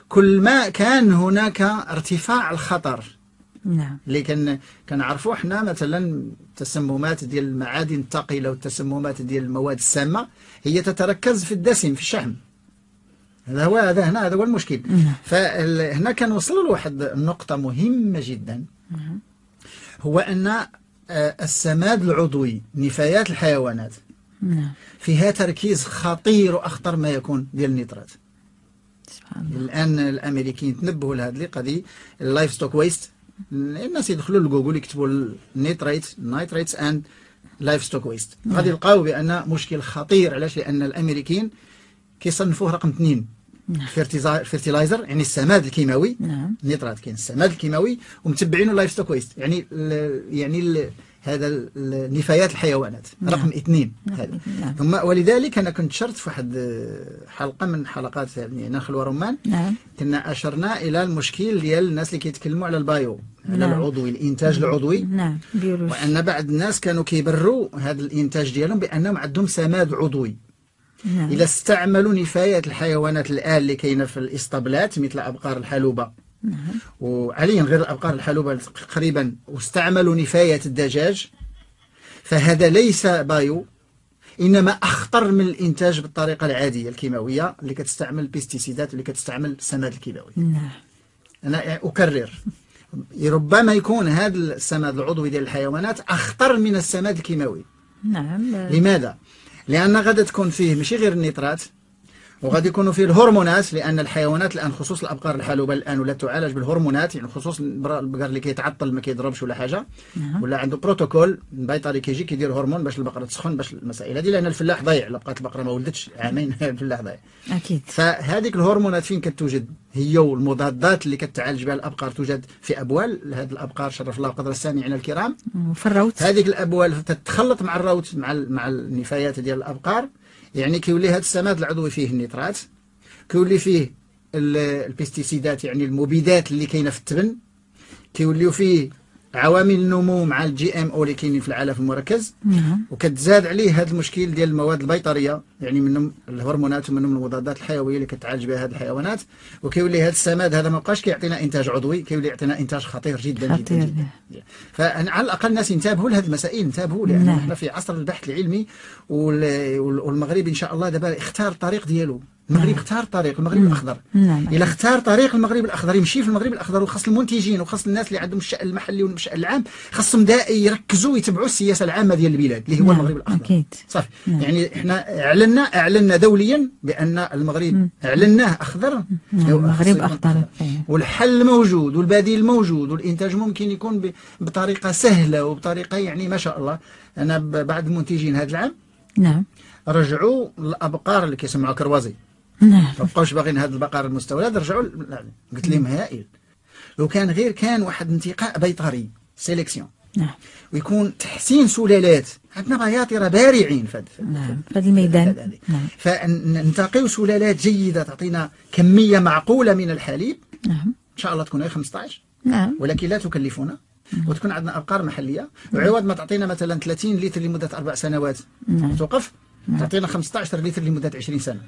كل ما كان هناك ارتفاع الخطر. نعم. اللي كان كنعرفوا حنا مثلا التسممات ديال المعادن الثقيله والتسممات ديال المواد السامه هي تتركز في الدسم في الشحم. هذا هو، هذا هنا هذا هو المشكل. نعم. فهنا كنوصلوا لواحد النقطه مهمه جدا. نعم. هو ان السماد العضوي، نفايات الحيوانات فيها تركيز خطير وأخطر ما يكون ديال النيترات. سبحان الله. الآن الأمريكين تنبهوا لهذه القضية، اللايف ستوك ويست، الناس يدخلوا لجوجل يكتبوا النيتريت نايتريتس أند لايف ستوك ويست، غادي يلقاو بأن مشكل خطير. علاش؟ لأن الأمريكين كيصنفوه رقم اثنين فيرتيلايزر، يعني السماد الكيماوي. نعم. النيترات كاين السماد الكيماوي ومتبعينه اللايف ستوك ويست، يعني ال يعني ال هذا النفايات الحيوانات. نعم. رقم اثنين. نعم. هذا. نعم. ثم ولذلك انا كنت شرت في واحد حلقه من حلقات نخل ورمان. نعم. كنا اشرنا الى المشكل ديال الناس اللي كيتكلموا على البايو، على نعم. العضوي، الانتاج العضوي. نعم. بيولوجي. وان بعض الناس كانوا كيبروا هذا الانتاج ديالهم بانهم عندهم سماد عضوي. نعم. إذا استعملوا نفايات الحيوانات الآن اللي كاينه في الإسطبلات مثل أبقار الحلوبة. نعم. وعليا غير الأبقار الحلوبة تقريبا، واستعملوا نفايات الدجاج، فهذا ليس بايو، إنما أخطر من الإنتاج بالطريقة العادية الكيماوية اللي كتستعمل البيستيسيدات واللي كتستعمل السماد الكيماوي. نعم. أنا أكرر، ربما يكون هذا السماد العضوي ديال الحيوانات أخطر من السماد الكيماوي. نعم. لماذا؟ لأن غادي تكون فيه ماشي غير النيترات، وغادي يكونوا فيه الهرمونات، لأن الحيوانات الآن خصوص الأبقار الحلوبة الآن ولا تعالج بالهرمونات، يعني خصوص البقر اللي كيتعطل ما كيضربش ولا حاجة، ولا عنده بروتوكول البيطري كيجي كيدير هرمون باش البقرة تسخن، باش المسائل هذه، لأن الفلاح ضايع، إلا بقات البقرة ما ولدتش عامين الفلاح ضايع. أكيد. فهذيك الهرمونات فين كتوجد؟ هي والمضادات اللي كتعالج بها الأبقار توجد في أبوال هذه الأبقار، شرف الله قدر السامعين الكرام. في الروت. هذيك الأبوال تتخلط مع الروت مع مع النفايات ديال الأبقار، يعني كيولي هذا السماد العضوي فيه النيترات، كيولي فيه البيستيسيدات يعني المبيدات اللي كاينه في التبن، كيوليو فيه عوامل النمو مع الجي ام او اللي كاينين في العلف المركز، وكتزاد عليه هذا المشكل ديال المواد البيطريه، يعني منهم الهرمونات ومنهم المضادات الحيويه اللي كتعالج بها هذه الحيوانات، وكيولي هذا السماد هذا ما بقاش كيعطينا انتاج عضوي، كيولي يعطينا انتاج خطير جدا خطير جدا جدا. فعلى الاقل الناس ينتبهوا لهذه المسائل، ينتبهوا، لان نعم. احنا في عصر البحث العلمي، والمغرب ان شاء الله دابا اختار الطريق ديالو. المغرب نعم. اختار طريق المغرب نعم. الاخضر. نعم. الا اختار طريق المغرب الاخضر يمشي في المغرب الاخضر، وخاص المنتجين وخاص الناس اللي عندهم الشأن المحلي والشأن العام، خاصهم دائما يركزوا يتبعوا السياسه العامه ديال البلاد اللي هو نعم. المغرب الاخضر. اكيد صافي. نعم. يعني احنا اعلنا اعلنا دوليا بان المغرب م. اعلناه اخضر. نعم. المغرب اخضر، والحل موجود والبديل موجود، والانتاج ممكن يكون بطريقه سهله وبطريقه يعني ما شاء الله. انا بعض المنتجين هذا العام نعم رجعوا الابقار اللي كيسمعوا كروازي. نعم. ما بقاوش باغيين هذا البقر المستولد، رجعوا ل... قلت لهم هائل لو كان غير كان واحد انتقاء بيطري سيليكسيون. نعم. ويكون تحسين سلالات، عندنا بياطره بارعين في نعم في هذا الميدان. نعم. فننتقيو سلالات جيده تعطينا كميه معقوله من الحليب. نعم. ان شاء الله تكون غير خمسطاش. نعم. ولكن لا تكلفنا، وتكون عندنا ابقار محليه، وعوض ما تعطينا مثلا ثلاثين لتر لمده اربع سنوات نعم. توقف نعم. تعطينا خمسطاش لتر لمده عشرين سنه.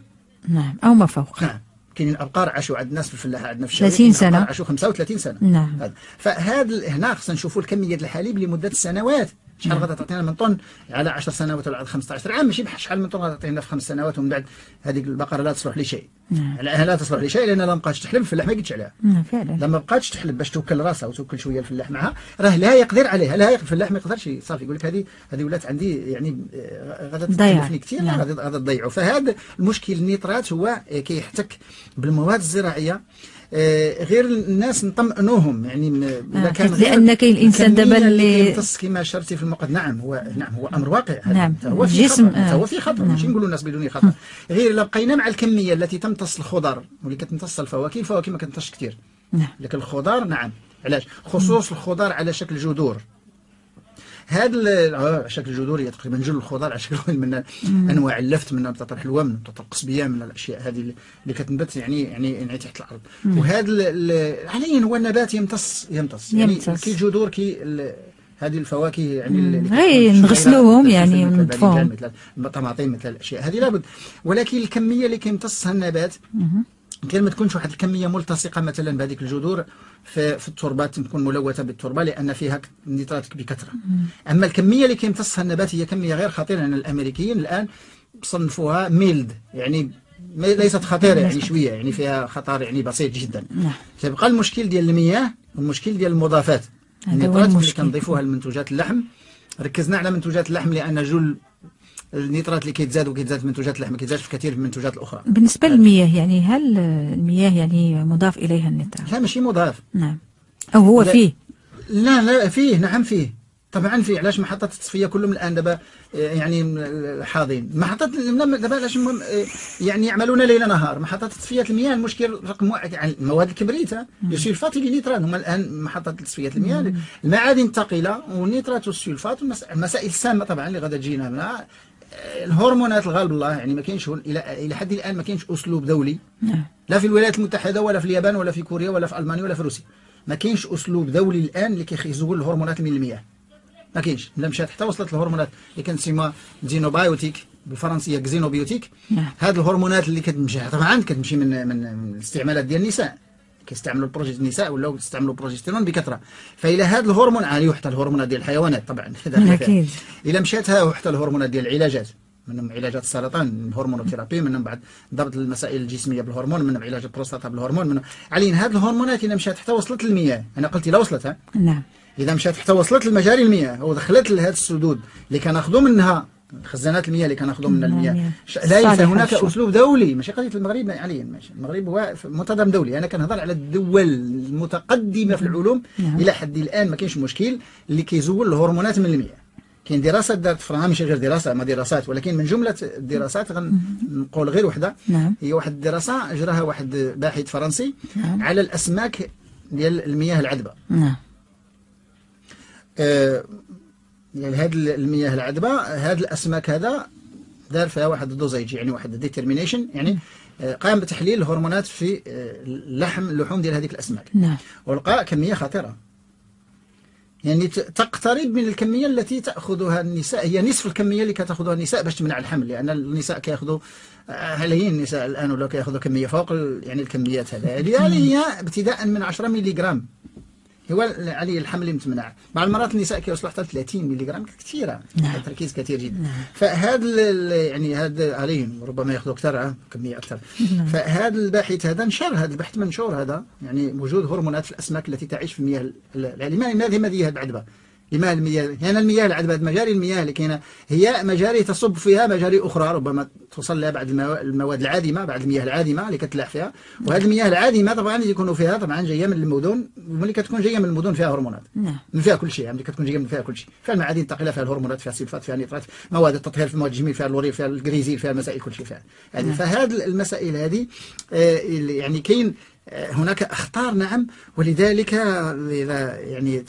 نعم أو ما فوق. نعم. كاينين أبقار عاشوا عند الناس في الفلاحة عندنا في الشارع ثلاثين سنة، عاشوا خمسة وثلاثين سنة. نعم. فهذا هنا خصنا نشوفوا الكمية ديال الحليب لمدة سنوات، شحال غادي تعطينا من طن على عشر سنوات ولا على خمسطاش عام، ماشي بحال شحال من طن غادي تعطينا في خمس سنوات ومن بعد هذيك البقرة لا تصلح لشيء. نعم. لا تصلح لشيء لأنها ما بقاتش تحلب، الفلاح ما قدش عليها. نعم فعلا. لما بقاتش تحلب باش توكل راسها وتوكل شوية الفلاح معها، راه لا يقدر عليها، لا الفلاح ما يقدرش صافي يقول لك هذه هذه ولات عندي يعني غادي تكلفني كثير، غادي غادي تضيعوا. فهذا المشكل النيترات هو كيحتك بالمواد الزراعية. آه غير الناس نطمئنوهم، يعني الا آه كان لان كاين الانسان دابا اللي يمتص كما شرتي في المقدمه. نعم هو نعم هو امر واقع. نعم هو في خطر. آه هو في خطر، ماشي نقولوا الناس بدون خطر، غير الا بقينا مع الكميه التي تمتص الخضر واللي كتمتص الفواكه، الفواكه ما كتمتصش كثير. نعم. لكن الخضار نعم. علاش؟ خصوص الخضار على شكل جذور، هذا شكل جذوري تقريبا، جل الخضار على شكل من انواع اللفت، من بطاطا الحلوه، من بطاطا القصبيه، من الاشياء هذه اللي كتنبت يعني يعني يعني تحت الارض. وهذا عليا هو النبات يمتص يمتص يعني كي الجذور كي هذه الفواكه يعني غير نغسلوهم يعني نطفوهم، الطماطم مثل الاشياء هذه لابد، ولكن الكميه اللي كيمتصها النبات كان ما تكونش واحد الكميه ملتصقه مثلا بهذيك الجذور في, في التربات، تكون ملوثه بالتربه لان فيها نيترات بكثره. اما الكميه اللي كيمتصها النبات هي كميه غير خطيره، لان الامريكيين الان صنفوها ميلد، يعني ليست خطيره يعني شويه، يعني فيها خطر يعني بسيط جدا. تبقى المشكل ديال المياه والمشكل ديال المضافات، النيترات اللي كنضيفوها لمنتوجات اللحم. ركزنا على منتوجات اللحم لان جل النيترات اللي كيتزاد وكيتزاد في منتوجات اللحم كيتزاد في كثير من المنتوجات الاخرى. بالنسبه للمياه يعني هل المياه يعني مضاف اليها النيترات؟ لا ماشي مضاف. نعم. او هو لا فيه؟ لا لا فيه، نعم فيه طبعا فيه. علاش محطه التصفيه كلهم الان دابا يعني حاضين محطه دابا، علاش يعني يعملون ليل نهار محطه تصفيه المياه. المشكل رقم واحد يعني المواد الكبريت السلفات والنيترات هما الان محطه تصفيه المياه، المعادن الثقيله والنيترات والسلفات والمسائل السامه طبعا اللي غادا تجينا منها، الهرمونات الغالب الله يعني ما كاينش الى الى حد الان ما كاينش اسلوب دولي لا في الولايات المتحده ولا في اليابان ولا في كوريا ولا في المانيا ولا في روسيا، ما كاينش اسلوب دولي الان اللي كيخزول الهرمونات من المياه. ما كاينش، لا مشات حتى وصلت الهرمونات اللي كنسمى زينوبايوتيك بالفرنسيه كزينوبيوتيك، هاد الهرمونات اللي كتمشي طبعا كتمشي من من الاستعمالات ديال النساء، كيستعملوا بروجيست النساء ولاو كيستعملوا بروجستيرون بكثره، فإلى هاد الهرمون عالي حتى الهرمونات ديال الحيوانات طبعا اكيد الى مشات ها حتى الهرمونات ديال العلاجات، منهم علاجات السرطان الهرمونوثيرابي، منهم بعد ضبط المسائل الجسميه بالهرمون، منهم علاج البروستاتا بالهرمون، منهم علين هاد الهرمونات الى مشات حتى وصلت للمياه. انا قلت الى وصلت، نعم إذا مشات حتى وصلت لمجاري المياه ودخلت لهذا السدود اللي كناخذوا منها خزانات المياه اللي كناخذوا منها المياه، ليس هناك اسلوب دولي، ماشي قضيه المغرب حاليا، ماشي المغرب هو منتظم دولي، انا كنهضر على الدول المتقدمه في العلوم. نعم. الى حد الان ما كاينش مشكل اللي كيزول الهرمونات من المياه. كاين دراسات دارت فرنسا، ماشي غير دراسه ما دراسات، ولكن من جمله الدراسات غنقول غير وحده. نعم. هي واحد الدراسه اجراها واحد باحث فرنسي. نعم. على الاسماك ديال المياه العذبه. نعم. آه يعني هاد المياه العذبه هاد الاسماك هذا دار فيها واحد الدوزيج يعني واحد ديترمينيشن يعني آه قام بتحليل الهرمونات في آه اللحم اللحوم ديال هذيك الاسماك. نعم. ولقى كميه خطيره يعني تقترب من الكميه التي تاخذها النساء، هي نصف الكميه اللي كتاخذها النساء باش تمنع الحمل، لان يعني النساء كياخذوا هلين النساء الان ولا كياخذوا كميه فوق يعني الكميات هذه اللي هي ابتداء من عشرة ملي جرام هو عليه الحمل متمنع، مع المرات النساء كيوصلوا حتى ثلاثين ملي جرام كثيره. نعم. التركيز كثير جدا. نعم. فهذا يعني هذا عليهم ربما ياخذوا اكثر كميه اكثر. نعم. فهذا الباحث هذا نشر هذا البحث منشور هذا يعني وجود هرمونات في الاسماك التي تعيش في المياه لماذا المياه العذبه؟ لماذا المياه؟ لان يعني المياه العذبه مجاري المياه اللي كاينه هي مجاري تصب فيها مجاري اخرى ربما توصل لها بعض المواد العادمه، بعض المياه العادمه اللي كتلاح فيها، وهذه المياه العادمه طبعا يكونوا فيها طبعا جايه من المدن، وملي كتكون جايه من المدن فيها هرمونات. نعم. من فيها كل شيء، ملي كتكون جايه من فيها كل شيء، فيها المعادن الثقيله، فيها الهرمونات، فيها السلفات، فيها النيترات، مواد التطهير، في مواد الجميل، فيها اللوريل، فيها الكريزيل، فيها المسائل كل شيء فيها. هذه فهذه المسائل هذه يعني كاين هناك أخطار. نعم. ولذلك إذا يعني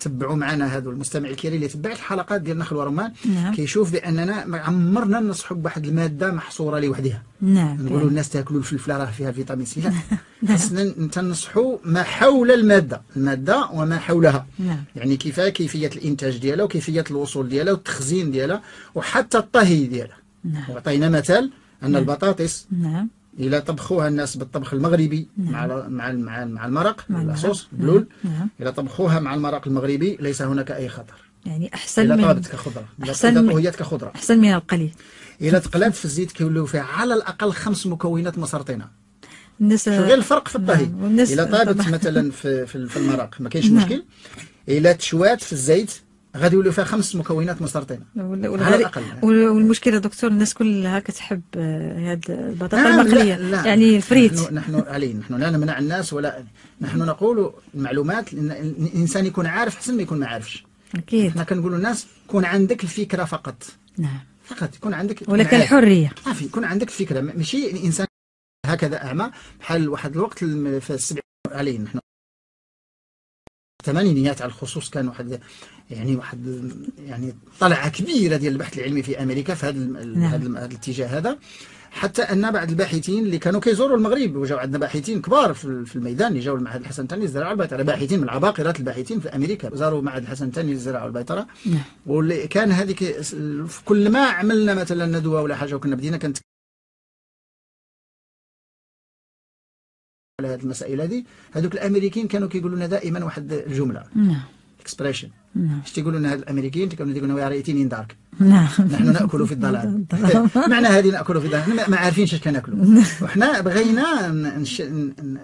تبعوا معنا هذا المستمع الكريم اللي تبع الحلقات ديال نخل ورمان. نعم. كيشوف بأننا عمرنا نصحوا بواحد المادة محصورة لوحدها. نعم. نقولوا الناس تاكلوا الفلفلة راه فيها فيتامين سي، لا خصنا تنصحوا ما حول المادة، المادة وما حولها. نعم. يعني كيفاه كيفية الإنتاج ديالها وكيفية الوصول ديالها والتخزين ديالها وحتى الطهي ديالها. نعم. وعطينا مثال أن البطاطس. نعم. إلا طبخوها الناس بالطبخ المغربي. نعم. مع مع مع مع المرق، مع الصوص بلول. نعم. إلا طبخوها مع المرق المغربي ليس هناك أي خطر، يعني أحسن إلا من إلا طابت كخضرة، إلا طهيت كخضرة أحسن من القليل. إلا تقلات في الزيت كيوليو فيها على الأقل خمس مكونات مسرطنة. الناس غير الفرق في الطهي. نعم. إلا طابت مثلا في في المرق ما كاينش مشكل. إلا تشوات في الزيت غادي يوليو فيها خمس مكونات مسرطنه على الاقل. والمشكله دكتور الناس كلها كتحب هذه البطاطا آه المقليه، لا لا يعني الفريت. نحن علينا نحن لا نمنع الناس ولا نحن نقول المعلومات، لان الانسان يكون عارف احسن ما يكون ما عارفش. اكيد. حنا كنقولوا للناس كون عندك الفكره فقط. نعم. فقط يكون عندك ولكن الحريه صافي، يكون عندك الفكره، ماشي الانسان هكذا اعمى بحال واحد الوقت في السبعينات. علينا نحن الثمانينيات على الخصوص كان واحد يعني واحد يعني طلعه كبيره ديال البحث العلمي في امريكا في هذا هذا الاتجاه هذا، حتى ان بعض الباحثين اللي كانوا كيزوروا المغرب وجاو عندنا باحثين كبار في الميدان اللي جاو لمعهد الحسن الثاني للزراعه والبيطره، باحثين من عباقره الباحثين في امريكا زاروا معهد الحسن الثاني للزراعه والبيطره. نعم. واللي كان هذيك كل ما عملنا مثلا ندوه ولا حاجه وكنا بدينا كانت على هذه المسائل هذه، هذوك الامريكيين كانوا كيقولوا لنا دائما واحد الجمله اكسبريشن مش تقولوا لنا الامريكيين تقولوا لنا ياريتين ان دارك. نعم نحن ناكل في الظلام. معنى هذه ناكل في الظلام، احنا ما عارفينش اش كناكلوا. وحنا بغينا نش... ن...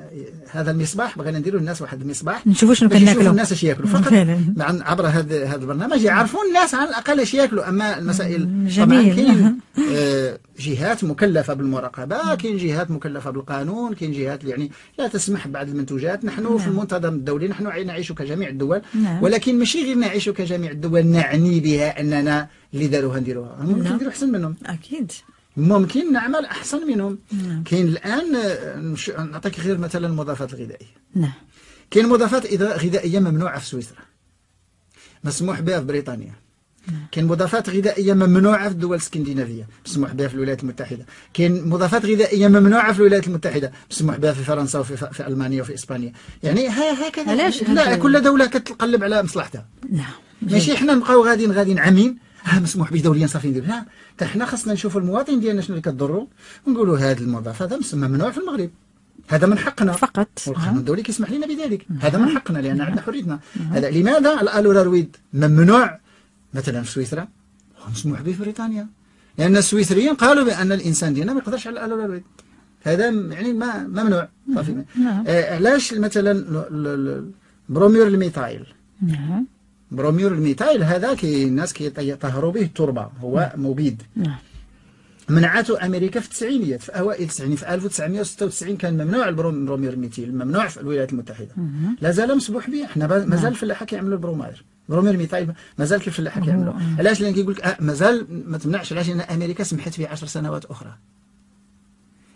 هذا المصباح بغينا نديروا للناس واحد المصباح نشوفوا شنو كناكلوا، نشوفوا الناس اش ياكلوا فقط مع... عبر هذا هذا البرنامج يعرفون الناس على الاقل اش ياكلوا. اما المسائل جميل. طبعا كاين جهات مكلفه بالمراقبه، كاين جهات مكلفه بالقانون، كاين جهات يعني لا تسمح بعض المنتوجات. نحن نعم. في المنتظم الدولي نحن نعيش كجميع الدول، نعم. ولكن ماشي غير نعيش كجميع الدول نعني بها اننا اللي داروها نديروها، ممكن نديرو احسن منهم اكيد، ممكن نعمل احسن منهم. نعم. كاين الان مش... نعطيك غير مثلا المضافات الغذائيه. نعم كاين مضافات غذائيه ممنوعه في سويسرا، مسموح بها في بريطانيا. نعم. كاين مضافات غذائيه ممنوعه في الدول الاسكندنافيه، مسموح بها في الولايات المتحده. كاين مضافات غذائيه ممنوعه في الولايات المتحده، مسموح بها في فرنسا وفي في المانيا وفي اسبانيا. يعني هكذا علاش لا كل دوله كتقلب على مصلحتها. نعم ماشي حنا نبقاو غاديين غاديين عامين ها مسموح به دوليا صافي ندير ها. حتى حنا خصنا نشوفوا المواطن ديالنا شنو اللي كضرو ونقولوا هذا المضاف هذا ممنوع في المغرب، هذا من حقنا فقط، والقانون الدولي كيسمح لنا بذلك. هذا من حقنا لان عندنا حريتنا. هذا لماذا الالورارويد ممنوع مثلا في سويسرا ومسموح به في بريطانيا؟ لان السويسريين قالوا بان الانسان ديالنا ما يقدرش على الالورارويد، هذا يعني ما ممنوع صافي. علاش آه مثلا بروميور الميثايل؟ نعم بروميور الميثايل هذا كي الناس كيطهروا به التربه، هو مبيد. نعم منعته امريكا في التسعينيات، في اوائل التسعينيات، في ألف وتسعمئة وستة وتسعين كان ممنوع البروميور الميثايل، ممنوع في الولايات المتحده. لازال مسموح به، حنا مازال الفلاحه كيعملوا البرومير برومير ميثايل مازال كيف الفلاحه كيعملوا. علاش؟ لان كيقول لك مازال ما تمنعش. علاش؟ لان امريكا سمحت فيه عشر سنوات اخرى.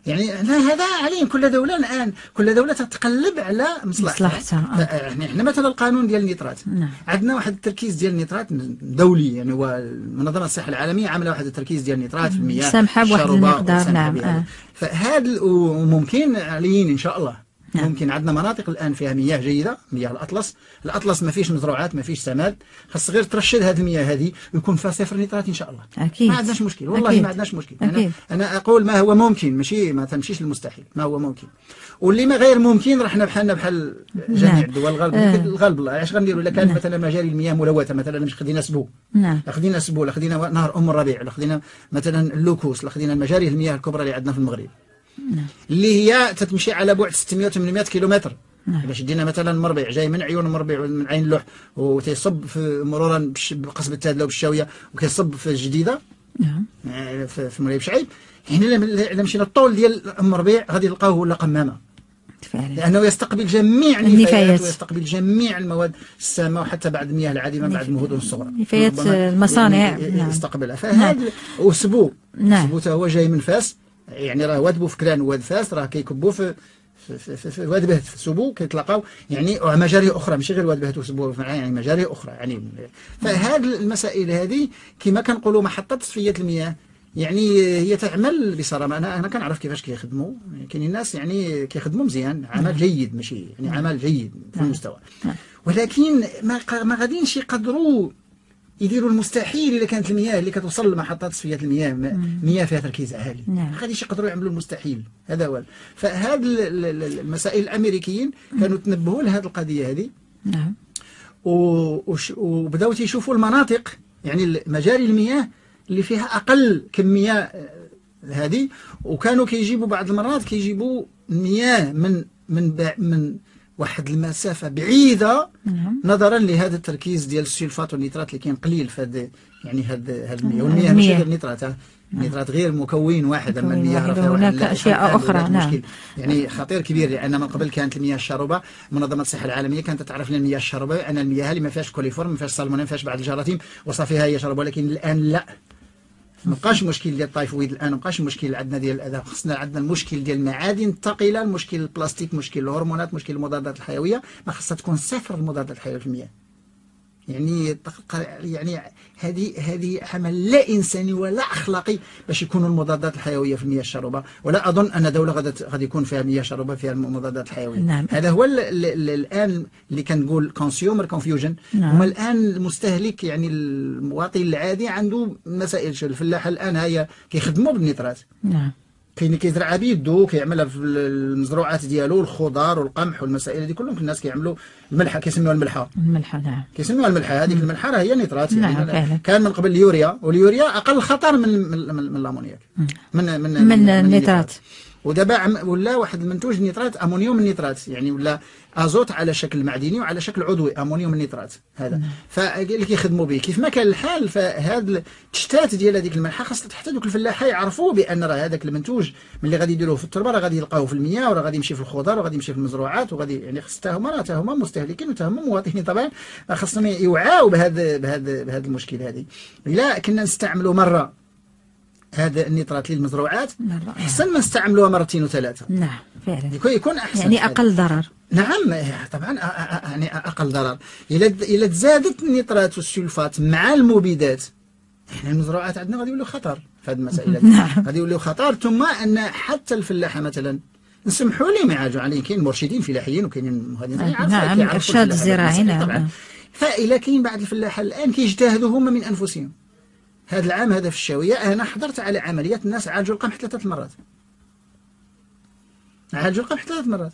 يعني هذا عليهم كل دوله الان، كل دوله تتقلب على مصلحتها. يعني احنا مثلا القانون ديال النيترات عندنا واحد التركيز ديال النيترات دولي، يعني هو منظمه الصحه العالميه عامله واحد التركيز ديال النيترات في المياه سامحه بواحد المقدار. نعم فهذا وممكن عليين ان شاء الله. نعم. ممكن عندنا مناطق الان فيها مياه جيده، مياه الاطلس، الاطلس ما فيش مزروعات ما فيش سماد، خاص غير ترشد هذه المياه هذه ويكون فيها صفر نيترات ان شاء الله. اكيد ما عندناش مشكل، والله أكيد. ما عندناش مشكل. أنا, انا اقول ما هو ممكن، ماشي ما تمشيش المستحيل، ما هو ممكن. واللي ما غير ممكن رحنا بحالنا بحال جميع نعم. الدول الغرب أه. الغرب الله علاش غنديروا الا كان نعم. مثلا مجاري المياه ملوثه مثلا مش خدينا سبو، نعم خدينا سبو، لا خدينا نهر ام الربيع، لا خدينا مثلا اللوكوس، لا خدينا مجاري المياه الكبرى اللي عندنا في المغرب اللي هي تتمشي على بعد ستمئة وثمانمئة كيلومتر. نعم. باش دينا مثلا مربيع جاي من عيون مربيع من عين اللوح وتيصب في مرورا بقصبة تادلة وبالشاوية وكيصب في الجديدة. نعم. في مولاي بشعيب. يعني إذا مشينا الطول ديال مربيع غادي تلقاوه ولا قمامة. فعلا. لأنه يستقبل جميع النفايات ويستقبل جميع المواد السامة وحتى بعد المياه العادمة بعد المهود الصغرى. نفايات المصانع. نعم. يستقبلها. فهذا وسبو. نعم. سبو هو جاي من فاس. يعني راه واد بوفكران وواد فاس راه كيكبوا في في في, في واد بهت في سبو كيتلاقاو، يعني مجاري اخرى ماشي غير واد بهت وسبو، يعني مجاري اخرى. يعني فهاد المسائل هذه كما كنقولوا محطه تصفيه المياه يعني هي تعمل بصراحه. انا انا كنعرف كيفاش كيخدموا، كاين الناس يعني كيخدموا مزيان، عمل جيد ماشي يعني عمل جيد في المستوى، ولكن ما ما غادينش يقدروا يديروا المستحيل اذا كانت المياه اللي كتوصل لمحطات تصفيه المياه مياه فيها تركيز عالي. نعم. ما غاديش يقدروا يعملوا المستحيل، هذا هو. فهاد المسائل الامريكيين كانوا تنبهوا لهذه القضيه هذه. نعم. وبداو تيشوفوا المناطق يعني مجاري المياه اللي فيها اقل كميه هذه، وكانوا كيجيبوا بعض المرات كيجيبوا مياه من من من واحد المسافه بعيده. نعم. نظرا لهذا التركيز ديال السلفات والنيترات اللي كاين قليل في هذا يعني هذا المياه. والمياه ماشي غير النيترات، النيترات غير مكون واحد، اما المياه راه هناك اشياء اخرى. نعم يعني خطير كبير، لان من قبل كانت المياه الشربه منظمه الصحه العالميه كانت تعرف لنا المياه الشربه ان المياه اللي ما فيهاش كوليفورم ما فيهاش سالمونيلا ما فيهاش بعض الجراثيم وصافي هي شرب، ولكن الان لا، ما بقاش مشكل ديال الطايفويد الان، ما بقاش مشكل عندنا ديال الاذى، خصنا عندنا المشكل ديال المعادن الثقيله، المشكل البلاستيك، مشكل الهرمونات، مشكل المضادات الحيويه. ما خصها تكون صفر المضادات الحيويه في المياه. يعني يعني هذه هذه عمل لا انساني ولا اخلاقي باش يكونوا المضادات الحيويه في المياه الشربه، ولا اظن ان دوله غادي غادي يكون فيها مياه شربه فيها المضادات الحيويه. نعم. هذا هو ال ال ال الان اللي كنقول كونسيومر كونفيوجن. نعم. هما الان المستهلك يعني المواطن العادي عنده مسائل. الفلاحه الان هي كيخدموا بالنيترات. نعم كاين اللي كيزرعها بيدو، كيعملها في المزروعات ديالو، الخضار والقمح والمسائل هذه كلهم الناس كيعملوا الملحه، كيسموها الملحه. الملحه نعم. كيسموها الملحه، هذيك الملحه راه هي نيترات يعني. نعم كان من قبل اليوريا، واليوريا اقل خطر من من من الامونياك. من من من النيترات. ودابا ولا واحد المنتوج نيترات، امونيوم النيترات يعني، ولا ازوت على شكل معدني وعلى شكل عضوي، امونيوم النيترات هذا فاللي كيخدموا به. كيف ما كان الحال فهاد التشتات ديال هذيك الملحه خاصة حتى دوك الفلاحه يعرفوا بان راه هذاك المنتوج ملي غادي يديروه في التربه راه غادي يلقاوه في المياه، وراه غادي يمشي في الخضار، وغادي يمشي في المزروعات، وغادي يعني خاص حتى هما راه حتى هما مستهلكين وحتى هما مواطنين طبعا، خاصهم يوعاو بهذا بهذا بهذا المشكل هذه. الا كنا نستعملوا مره هذا النيترات للمزروعات احسن ما نستعملوها مرتين وثلاثه. نعم فعلا يكون احسن يعني اقل ضرر. نعم طبعا يعني اقل ضرر. الا الا تزادت النيترات والسلفات مع المبيدات احنا المزروعات عندنا غادي يوليو خطر في هذه المسائل. نعم غادي يوليو خطر. ثم ان حتى الفلاحه مثلا نسمحوا لهم يعالجوا عليه، كاين مرشدين فلاحيين وكاين مهندسين يعرفوا. نعم الارشاد الزراعي طبعا. فاذا كاين بعض الفلاحه الان كيجتهدوا هما من انفسهم. هذا العام هذا في الشاويه انا حضرت على عمليات الناس عالجوا القمح ثلاثه مرات. عالجوا القمح ثلاث مرات.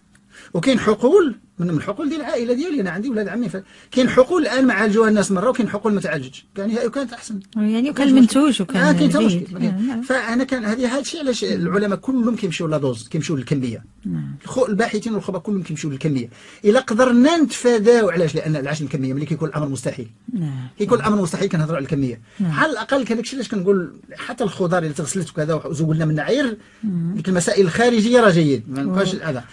وكاين حقول من الحقول ديال العائله ديالي، انا عندي ولاد عمي، كاين حقول الان ما عالجوها الناس مره، وكاين حقول ما تعالجتش، يعني كانت احسن يعني، وكان المنتوج وكان كاين حتى مشكل. فانا كان هذه هذا الشيء علاش العلماء كلهم كيمشيو لادوز، كيمشيو للكميه. الباحثين والخبراء كلهم كيمشيو للكميه. الا قدرنا نتفاداو، علاش؟ لان العاش الكميه ملي كيكون الامر مستحيل، كيكون الامر مستحيل كنهضروا على الكميه. على الاقل كان داك الشيء علاش كنقول حتى الخضار اللي تغسلت وكذا وزولنا من عير ديك المسائل الخارجيه راه جيد، ما نبقاش هذا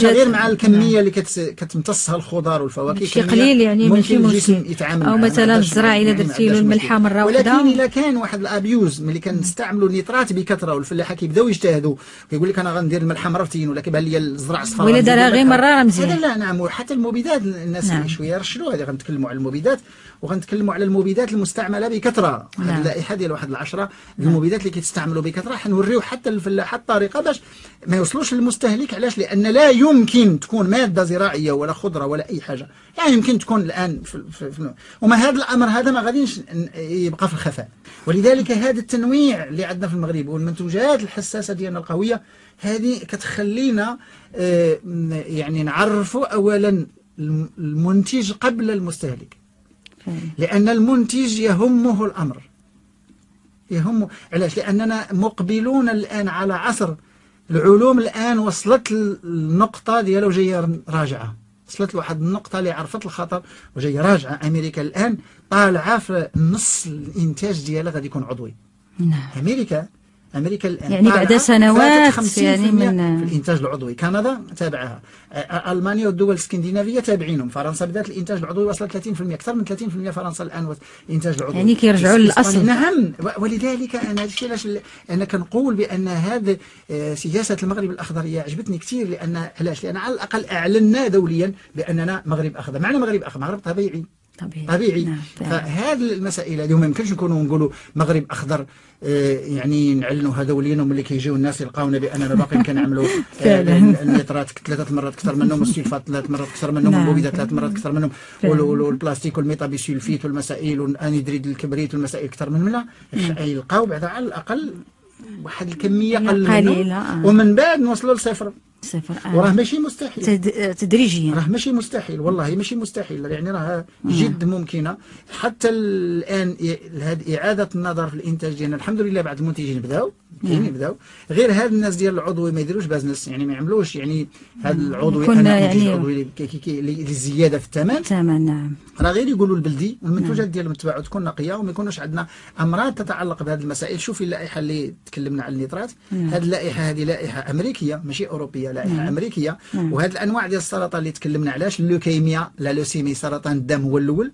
غير مع الكميه اللي كتمتصها الخضار والفواكه. شي قليل يعني ماشي مشكل. او مثلا الزراعه الا درتي له الملحه مره واحده. ولكن الا كان واحد الابيوز ملي كنستعملوا النيترات بكثره والفلاحه كيبداو يجتهدوا كيقول لك انا غندير الملحه مرتين، ولا كيبان لي الزرع صفر ولا دارها غير مره راه مزيان. هذا لا. نعم وحتى المبيدات الناس نعم. شويه رشلوا. هذه غنتكلموا على المبيدات، وغنتكلموا على المبيدات المستعمله بكثره. هذه نعم. اللائحه ديال واحد العشره المبيدات اللي كيستعملوا بكثره، حنوريو حتى الفلاحه الطريقه باش ما يوصلوش للمستهلك. علاش؟ لان لا يمكن تكون ماده زراعيه ولا خضره ولا اي حاجه لا يمكن تكون الان في, في, في وما هذا الامر هذا ما غاديش يبقى في الخفاء. ولذلك هذا التنويع اللي عندنا في المغرب والمنتوجات الحساسه ديالنا القويه هذه كتخلينا آه يعني نعرفوا اولا المنتج قبل المستهلك، لان المنتج يهمه الامر يهمه. علاش؟ لاننا مقبلون الان على عصر العلوم الان وصلت النقطه ديالو جايه راجعه، وصلت لواحد النقطه اللي عرفت الخطر وجايه راجعه. امريكا الان طالعه في نص الانتاج ديالها غادي يكون عضوي. نعم امريكا امريكا الان يعني بعد سنوات يعني من في الانتاج العضوي. كندا تابعها، المانيا والدول الاسكندنافيه تابعينهم، فرنسا بدات الانتاج العضوي وصلت ثلاثين بالمئة، اكثر من ثلاثين بالمئة فرنسا الان الانتاج العضوي يعني كيرجعوا للاصل. نعم ولذلك انا هذا الشيء علاش انا كنقول بان هذه سياسه المغرب الاخضريه عجبتني كثير. لان علاش؟ لان على الاقل اعلنا دوليا باننا مغرب اخضر. معنى مغرب اخضر مغرب طبيعي طبيعي, طبيعي. نعم. فهذه المسائل هذه ما يمكنش نكونوا نقولوا مغرب اخضر آه يعني نعلنوها دوليا، وملي كيجيو الناس يلقاونا باننا باقيين كنعملوا آه النيترات ثلاثه مرات اكثر منهم، والسلفات ثلاث مرات اكثر منهم، والمبيدات ثلاث مرات اكثر منهم، والبلاستيك والميتابيسولفيت والمسائل والانيدريد الكبريت والمسائل اكثر منهم. لا يلقاو بعدا على الاقل واحد الكميه قليله ومن بعد نوصلوا لصفر. آه. وراه ماشي مستحيل تد... تدريجيا راه ماشي مستحيل، والله ماشي مستحيل يعني راه جد ممكنه. حتى الان هذه اعاده النظر في الانتاج ديالنا. الحمد لله بعض المنتجين بداو يعني بداو غير هاد الناس ديال العضوي ما يديروش بازنس يعني ما يعملوش يعني هذا العضوي انا يعني العضوي للزياده في الثمن. الثمن نعم راه غير يقولوا البلدي والمنتوجات ديالهم تباعو تكون نقيه وما يكونوش عندنا امراض تتعلق بهذه المسائل. شوفي اللائحه اللي تكلمنا على النيترات، هذه اللائحه هذه لائحه امريكيه ماشي اوروبيه، لائحه امريكيه. وهذه الانواع ديال السرطان اللي تكلمنا علاش اللوكيميا لا لوسيمي سرطان الدم هو الاول.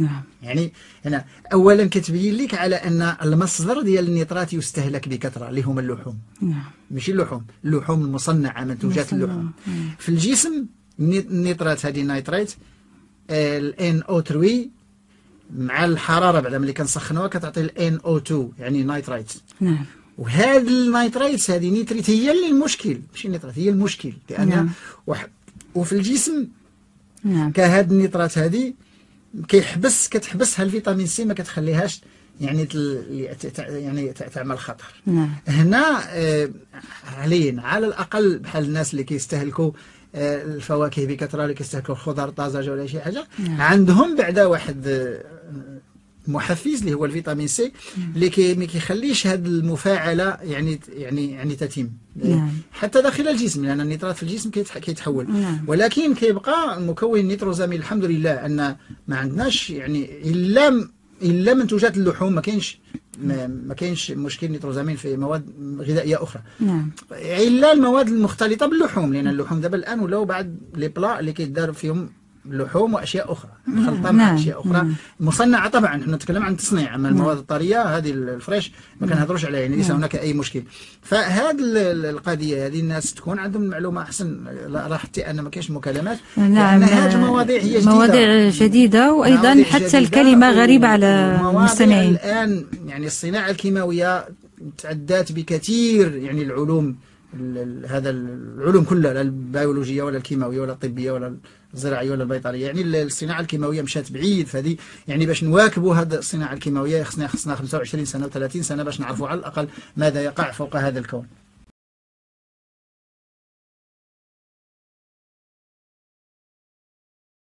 نعم يعني هنا اولا كتبين لك على ان المصدر ديال النيترات يستهلك بكثره اللي هما اللحوم. نعم ماشي اللحوم، اللحوم المصنعه منتوجات اللحوم. نعم. في الجسم النيترات هذه النيتريت ال إن أو ثلاثة مع الحراره بعد ملي كنسخنوها كتعطي ال إن أو اثنين يعني نيتريت. نعم وهذه النيتريت هذه نيتريت هي اللي المشكل ماشي نيترات هي المشكل لان نعم. وح... وفي الجسم نعم كهاد النيترات هذه كيحبس كتحبسها الفيتامين سي ما كتخليهاش يعني يعني تعمل خطر. نعم. هنا علينا على الاقل بحال الناس اللي كيستهلكوا الفواكه بكثره، اللي كيستهلكوا الخضر طازجه ولا شي حاجه، نعم. عندهم بعدا واحد محفز اللي هو الفيتامين سي اللي كي ما كيخليش هذه المفاعله يعني يعني يعني تتم نعم. حتى داخل الجسم، لان يعني النيترات في الجسم كيتحول نعم. ولكن كيبقى المكون النيتروزامين الحمد لله ان ما عندناش يعني الا الا منتوجات اللحوم ما كاينش ما كاينش مشكل نيتروزامين في مواد غذائيه اخرى نعم. الا المواد المختلطه باللحوم، لان اللحوم دابا الان ولاو بعض لي بلا اللي كيدار فيهم اللحوم واشياء اخرى مخلطه مع اشياء اخرى مصنعه. طبعا نحن نتكلم عن التصنيع، اما المواد الطريه هذه الفريش ما كنهضروش عليها، يعني ليس هناك اي مشكل. فهذه القضيه هذه الناس تكون عندهم المعلومه احسن، لاحظتي ان ما كاينش مكالمات لان يعني هذه المواضيع هي جديده، مواضيع جديده وايضا مواضيع حتى جديدة الكلمه غريبه على المستمعين. الان يعني الصناعه الكيماويه تعدات بكثير، يعني العلوم هذا العلوم كلها، لا البيولوجيه ولا الكيماويه ولا الطبيه ولا الزراعيه ولا البيطريه، يعني الصناعه الكيماويه مشات بعيد. فهذه يعني باش نواكبوا هذه الصناعه الكيماويه خصنا خصنا خمسة وعشرين سنه و ثلاثين سنه باش نعرفوا على الاقل ماذا يقع فوق هذا الكون.